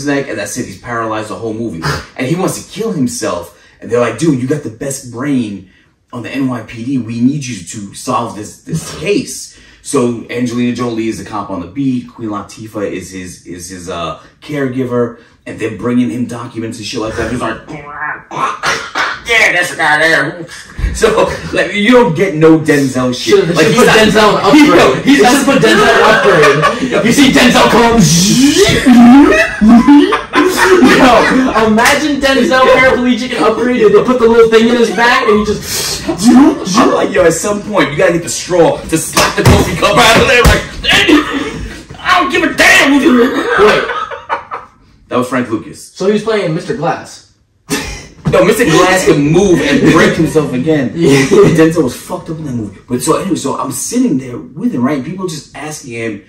neck, and that's it. He's paralyzed the whole movie. And he wants to kill himself, and they're like, dude, you got the best brain on the NYPD. We need you to solve this case. So Angelina Jolie is the cop on the beat. Queen Latifah is his caregiver, and they're bringing him documents and shit like that. He's like... Yeah, that's the guy there. So, like, you don't get no Denzel shit. Like, he's not, Denzel on upgrade. He's just put Denzel on upgrade. You see Denzel come. Yo, imagine Denzel paraplegic and upgrade, and they put the little thing in his back, and he just. I'm like, yo, at some point, you gotta get the straw to slap the coffee cup out of there. Like, I don't give a damn. Wait. That was Frank Lucas. So he was playing Mr. Glass. Yo, Mr. Glass can move and break himself again. Yeah. Denzel was fucked up in that movie. But so anyway, so I'm sitting there with him, right? People just asking him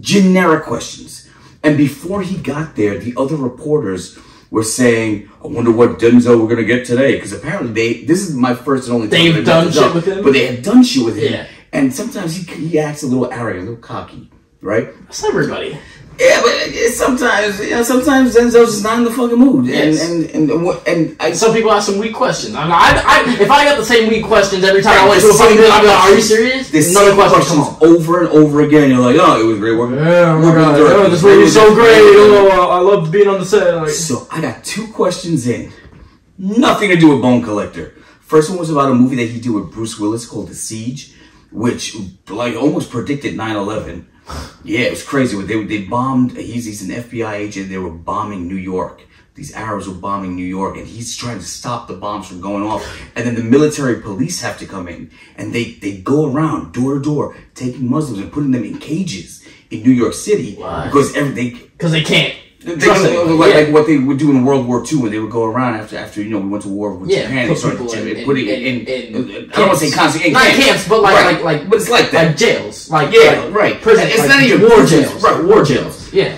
generic questions. And before he got there, the other reporters were saying, I wonder what Denzel we're going to get today. Because apparently they, this is my first and only time. They've done shit with him? But they had done shit with him. Yeah. And sometimes he acts a little arrogant, a little cocky, right? That's everybody. Yeah, but sometimes, you know, sometimes Denzel's just not in the fucking mood. Yes. And some people ask some weak questions. I mean, if I got the same weak questions every time I watch something, I'm like, are you serious? This another question comes over and over again. You're like, oh, it was great work. Yeah, oh my God. Oh, this movie's so great. Oh, I loved being on the set. Like, so I got two questions in. Nothing to do with Bone Collector. First one was about a movie that he did with Bruce Willis called The Siege, which like almost predicted 9/11. Yeah, it was crazy. They bombed, he's an FBI agent, they were bombing New York. These Arabs were bombing New York, and he's trying to stop the bombs from going off. And then the military police have to come in, and they go around door to door, taking Muslims and putting them in cages in New York City. Why? Because they can't. Like what they would do in World War II, when they would go around after you know, we went to war with Japan, they started putting in I don't want to say camps, but like but it's like that, like jails, like right, prison. It's like not even war jails, right? War jails, yeah.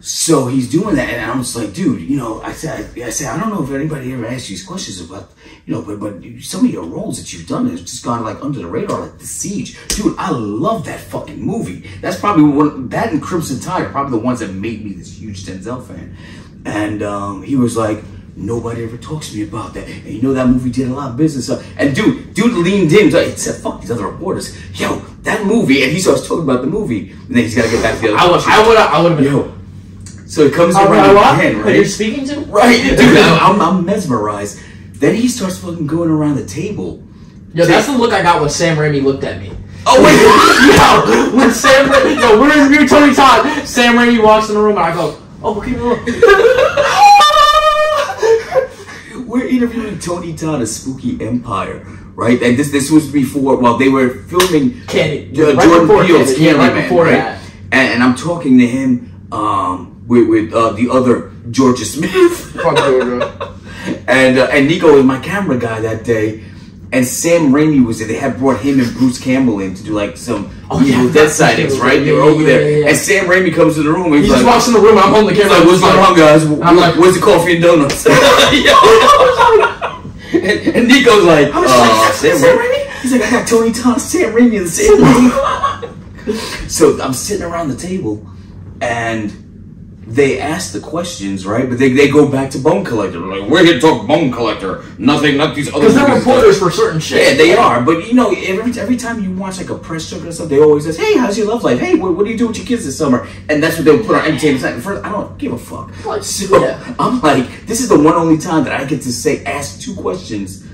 So he's doing that, and I was like, dude, you know, I said, I don't know if anybody ever asked you these questions about, you know, but some of your roles that you've done has just gone like under the radar, like The Siege. Dude, I love that fucking movie. That's probably one, that and Crimson Tide are probably the ones that made me this huge Denzel fan. And he was like, nobody ever talks to me about that. And you know that movie did a lot of business. And dude leaned in. He said, fuck these other reporters. Yo, that movie. And he starts talking about the movie. And then he's got to get back to the other question. I would have been... Yo. So it comes around again, right? You're speaking to him? Right, dude. I'm mesmerized. Then he starts fucking going around the table. Yo, that's the look I got when Sam Raimi looked at me. Oh wait, yo, when Sam Raimi, yo, we're in review Tony Todd. Sam Raimi walks in the room and I go, oh, keep it up. We're interviewing Tony Todd of Spooky Empire, right? And this was before, well, they were filming Jordan Peele's Candyman, right? And I'm talking to him. With the other Georgia Smith, and Nico was my camera guy that day, and Sam Raimi was there. They had brought him and Bruce Campbell in to do like some death sightings, right? They were over there, and Sam Raimi comes to the room. And he just walks in the room. I'm holding the camera. Like, what's going on, guys? I'm like, where's the coffee and donuts? and Nico's like, Sam Raimi. He's like, I got Tony Todd, Sam Raimi in the same room. So I'm sitting around the table. And they ask the questions, right? But they go back to Bone Collector. They're like, we're here to talk Bone Collector. Nothing, not these other. Because they're reporters for certain shit. Yeah, they are. But you know, every time you watch like a press junket or something, they always say, hey, how's your love life? Hey, what do you do with your kids this summer? And that's what they'll put on Entertainment. First, I don't give a fuck. What? So yeah. I'm like, this is the one only time that I get to say, ask two questions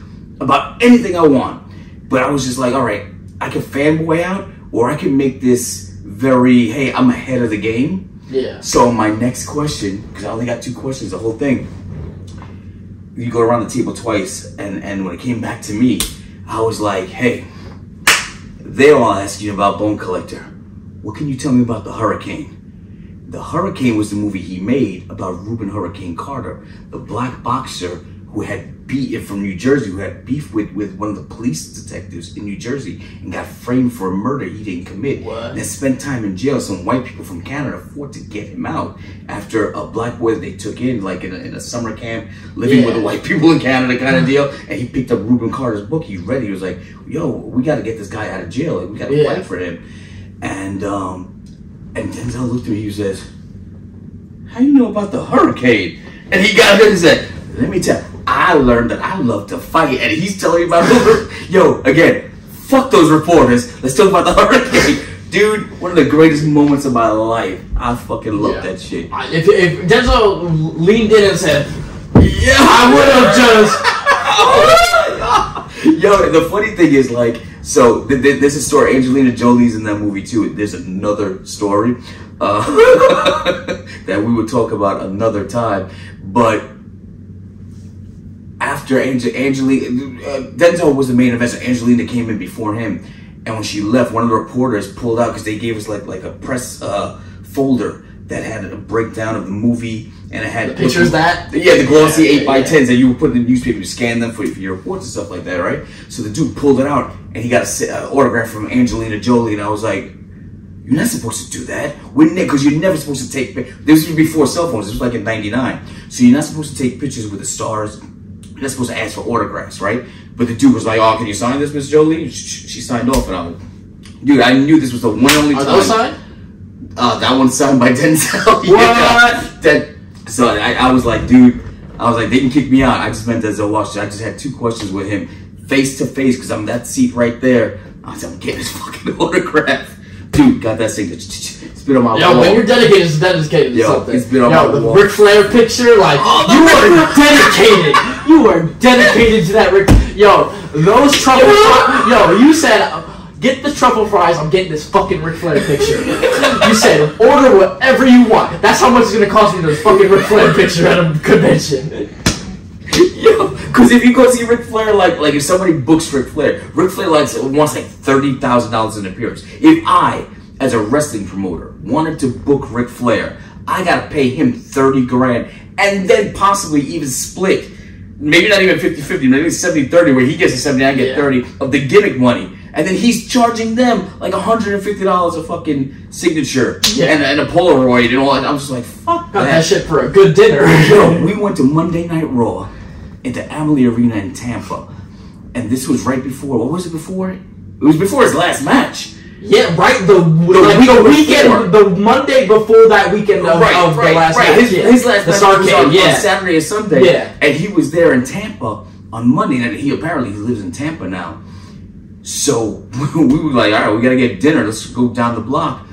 about anything I want. But I was just like, all right, I can fanboy out, or I can make this very, hey, I'm ahead of the game. Yeah. So my next question, because I only got two questions, the whole thing. You go around the table twice, and when it came back to me, I was like, hey, they all asked you about Bone Collector. What can you tell me about The Hurricane? The Hurricane was the movie he made about Reuben Hurricane Carter, the black boxer who had beef from New Jersey, who had beef with one of the police detectives in New Jersey and got framed for a murder he didn't commit. What? And then spent time in jail. Some white people from Canada fought to get him out after a black boy that they took in, like in a summer camp, living with the white people in Canada kind of deal. And he picked up Reuben Carter's book. He read it. He was like, yo, we got to get this guy out of jail. Like, we got to fight for him. And Denzel looked at me. He says, how do you know about The Hurricane? And he got here and said, let me tell you. I learned that I love to fight, and he's telling me about yo, again, fuck those reporters. Let's talk about The Hurricane. Dude, one of the greatest moments of my life. I fucking love that shit. If Denzel leaned in and said, yeah, I would have just... Yo, the funny thing is, like, so there's a story. Angelina Jolie's in that movie, too. There's another story that we would talk about another time, but... After Denzel was the main investor, Angelina came in before him, and when she left, one of the reporters pulled out because they gave us like a press folder that had a breakdown of the movie and it had pictures that? Yeah, the glossy 8x10s that you would put in the newspaper to scan them for your reports and stuff like that, right? So the dude pulled it out, and he got an autograph from Angelina Jolie, and I was like, you're not supposed to do that. Because you're never supposed to take pictures. This was before cell phones. This was like in '99. So you're not supposed to take pictures with the stars. You're not supposed to ask for autographs, right? But the dude was like, oh, can you sign this, Miss Jolie? She signed off, and I'm like, dude, I knew this was the one only time. Are those signed? That one's signed by Denzel. What? Yeah, so I was like, dude, they can kick me out. I just met Denzel Washington. I just had two questions with him, face to face, because I'm that seat right there. I was like, I'm getting his fucking autograph. Dude, got that signature. Spit on my wall. Yo, when you're dedicated, it's dedicated to something. It's been on my wall. Ric Flair picture, like, you are dedicated. You are dedicated to that Ric. Yo, those truffle fries. Yo, you said, get the truffle fries, I'm getting this fucking Ric Flair picture. You said, order whatever you want. That's how much it's going to cost me this fucking Ric Flair picture at a convention. Yo, because if you go see Ric Flair, like if somebody books Ric Flair wants like $30,000 in appearance. If I, as a wrestling promoter, wanted to book Ric Flair, I gotta pay him 30 grand, and then possibly even split, maybe not even 50-50, maybe 70-30, where he gets a 70, I get 30 of the gimmick money, and then he's charging them like $150 a fucking signature and a Polaroid and all that. I'm just like, fuck that shit for a good dinner. Yo, we went to Monday Night Raw at the Amalie Arena in Tampa, and this was right before, what was it before? It was before his last match. Yeah, right, the Monday before that weekend of the last match. His last match was on Saturday or Sunday, and he was there in Tampa on Monday, and he apparently lives in Tampa now. So we were like, all right, we gotta get dinner, let's go down the block.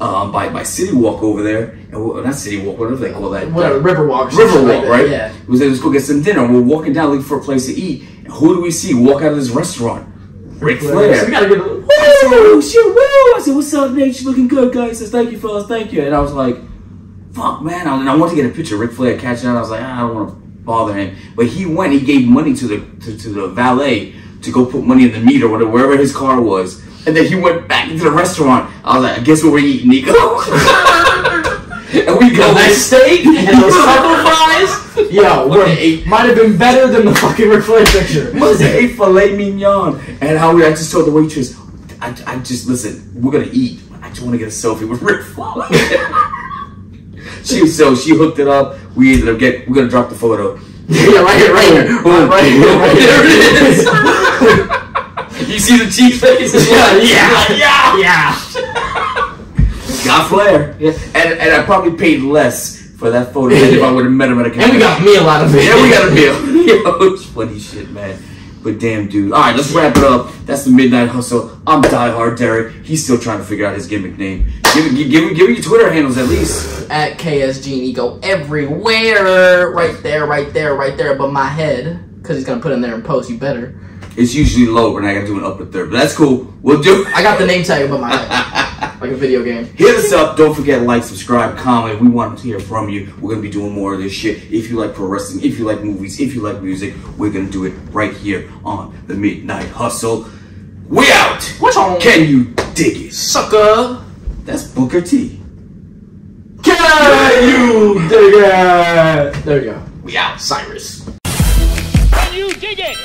By City Walk over there, and not City Walk, whatever they call that, Riverwalk, right? Yeah. We said, let's go get some dinner. We're walking down looking for a place to eat, and who do we see walk out of this restaurant? Ric Flair. So we gotta get a woo! I said, "What's up, Nate? You looking good, guys?" He says, "Thank you, fellas, thank you." And I was like, "Fuck, man!" And I wanted to get a picture of Ric Flair catching out. I was like, "I don't want to bother him," but he went. He gave money to the valet to go put money in the meter, wherever his car was. And then he went back into the restaurant. I was like, I guess what we're eating, Nico. And we got that steak and those truffle fries. Yo, might have been better than the fucking Ric Flair picture. Was it a filet mignon? And how I just told the waitress, I just, listen, we're going to eat. I just want to get a selfie with Ric Flair. She hooked it up. We ended up we're going to drop the photo. Yeah, right here. There it is. You see the cheap face? Got Flair. Yeah. And I probably paid less for that photo than if I would have met him at a convention. And we got a meal out of it. Yo, it's funny shit, man. But damn, dude. All right, let's wrap it up. That's the Midnight Hustle. I'm Die Hard Derek. He's still trying to figure out his gimmick name. Give me your Twitter handles at least. At KSG and Ego everywhere. Right there. But my head, because he's going to put in there and post, you better. It's usually low, and I gotta do an up to third, but that's cool. We'll do it. I got the name tag above my head, like a video game. Hit us up. Don't forget, like, subscribe, comment. We want to hear from you. We're gonna be doing more of this shit. If you like pro wrestling, if you like movies, if you like music, we're gonna do it right here on the Midnight Hustle. We out. What's on? Can you dig it, sucker? That's Booker T. Can you dig it? There we go. We out, Cyrus. Can you dig it?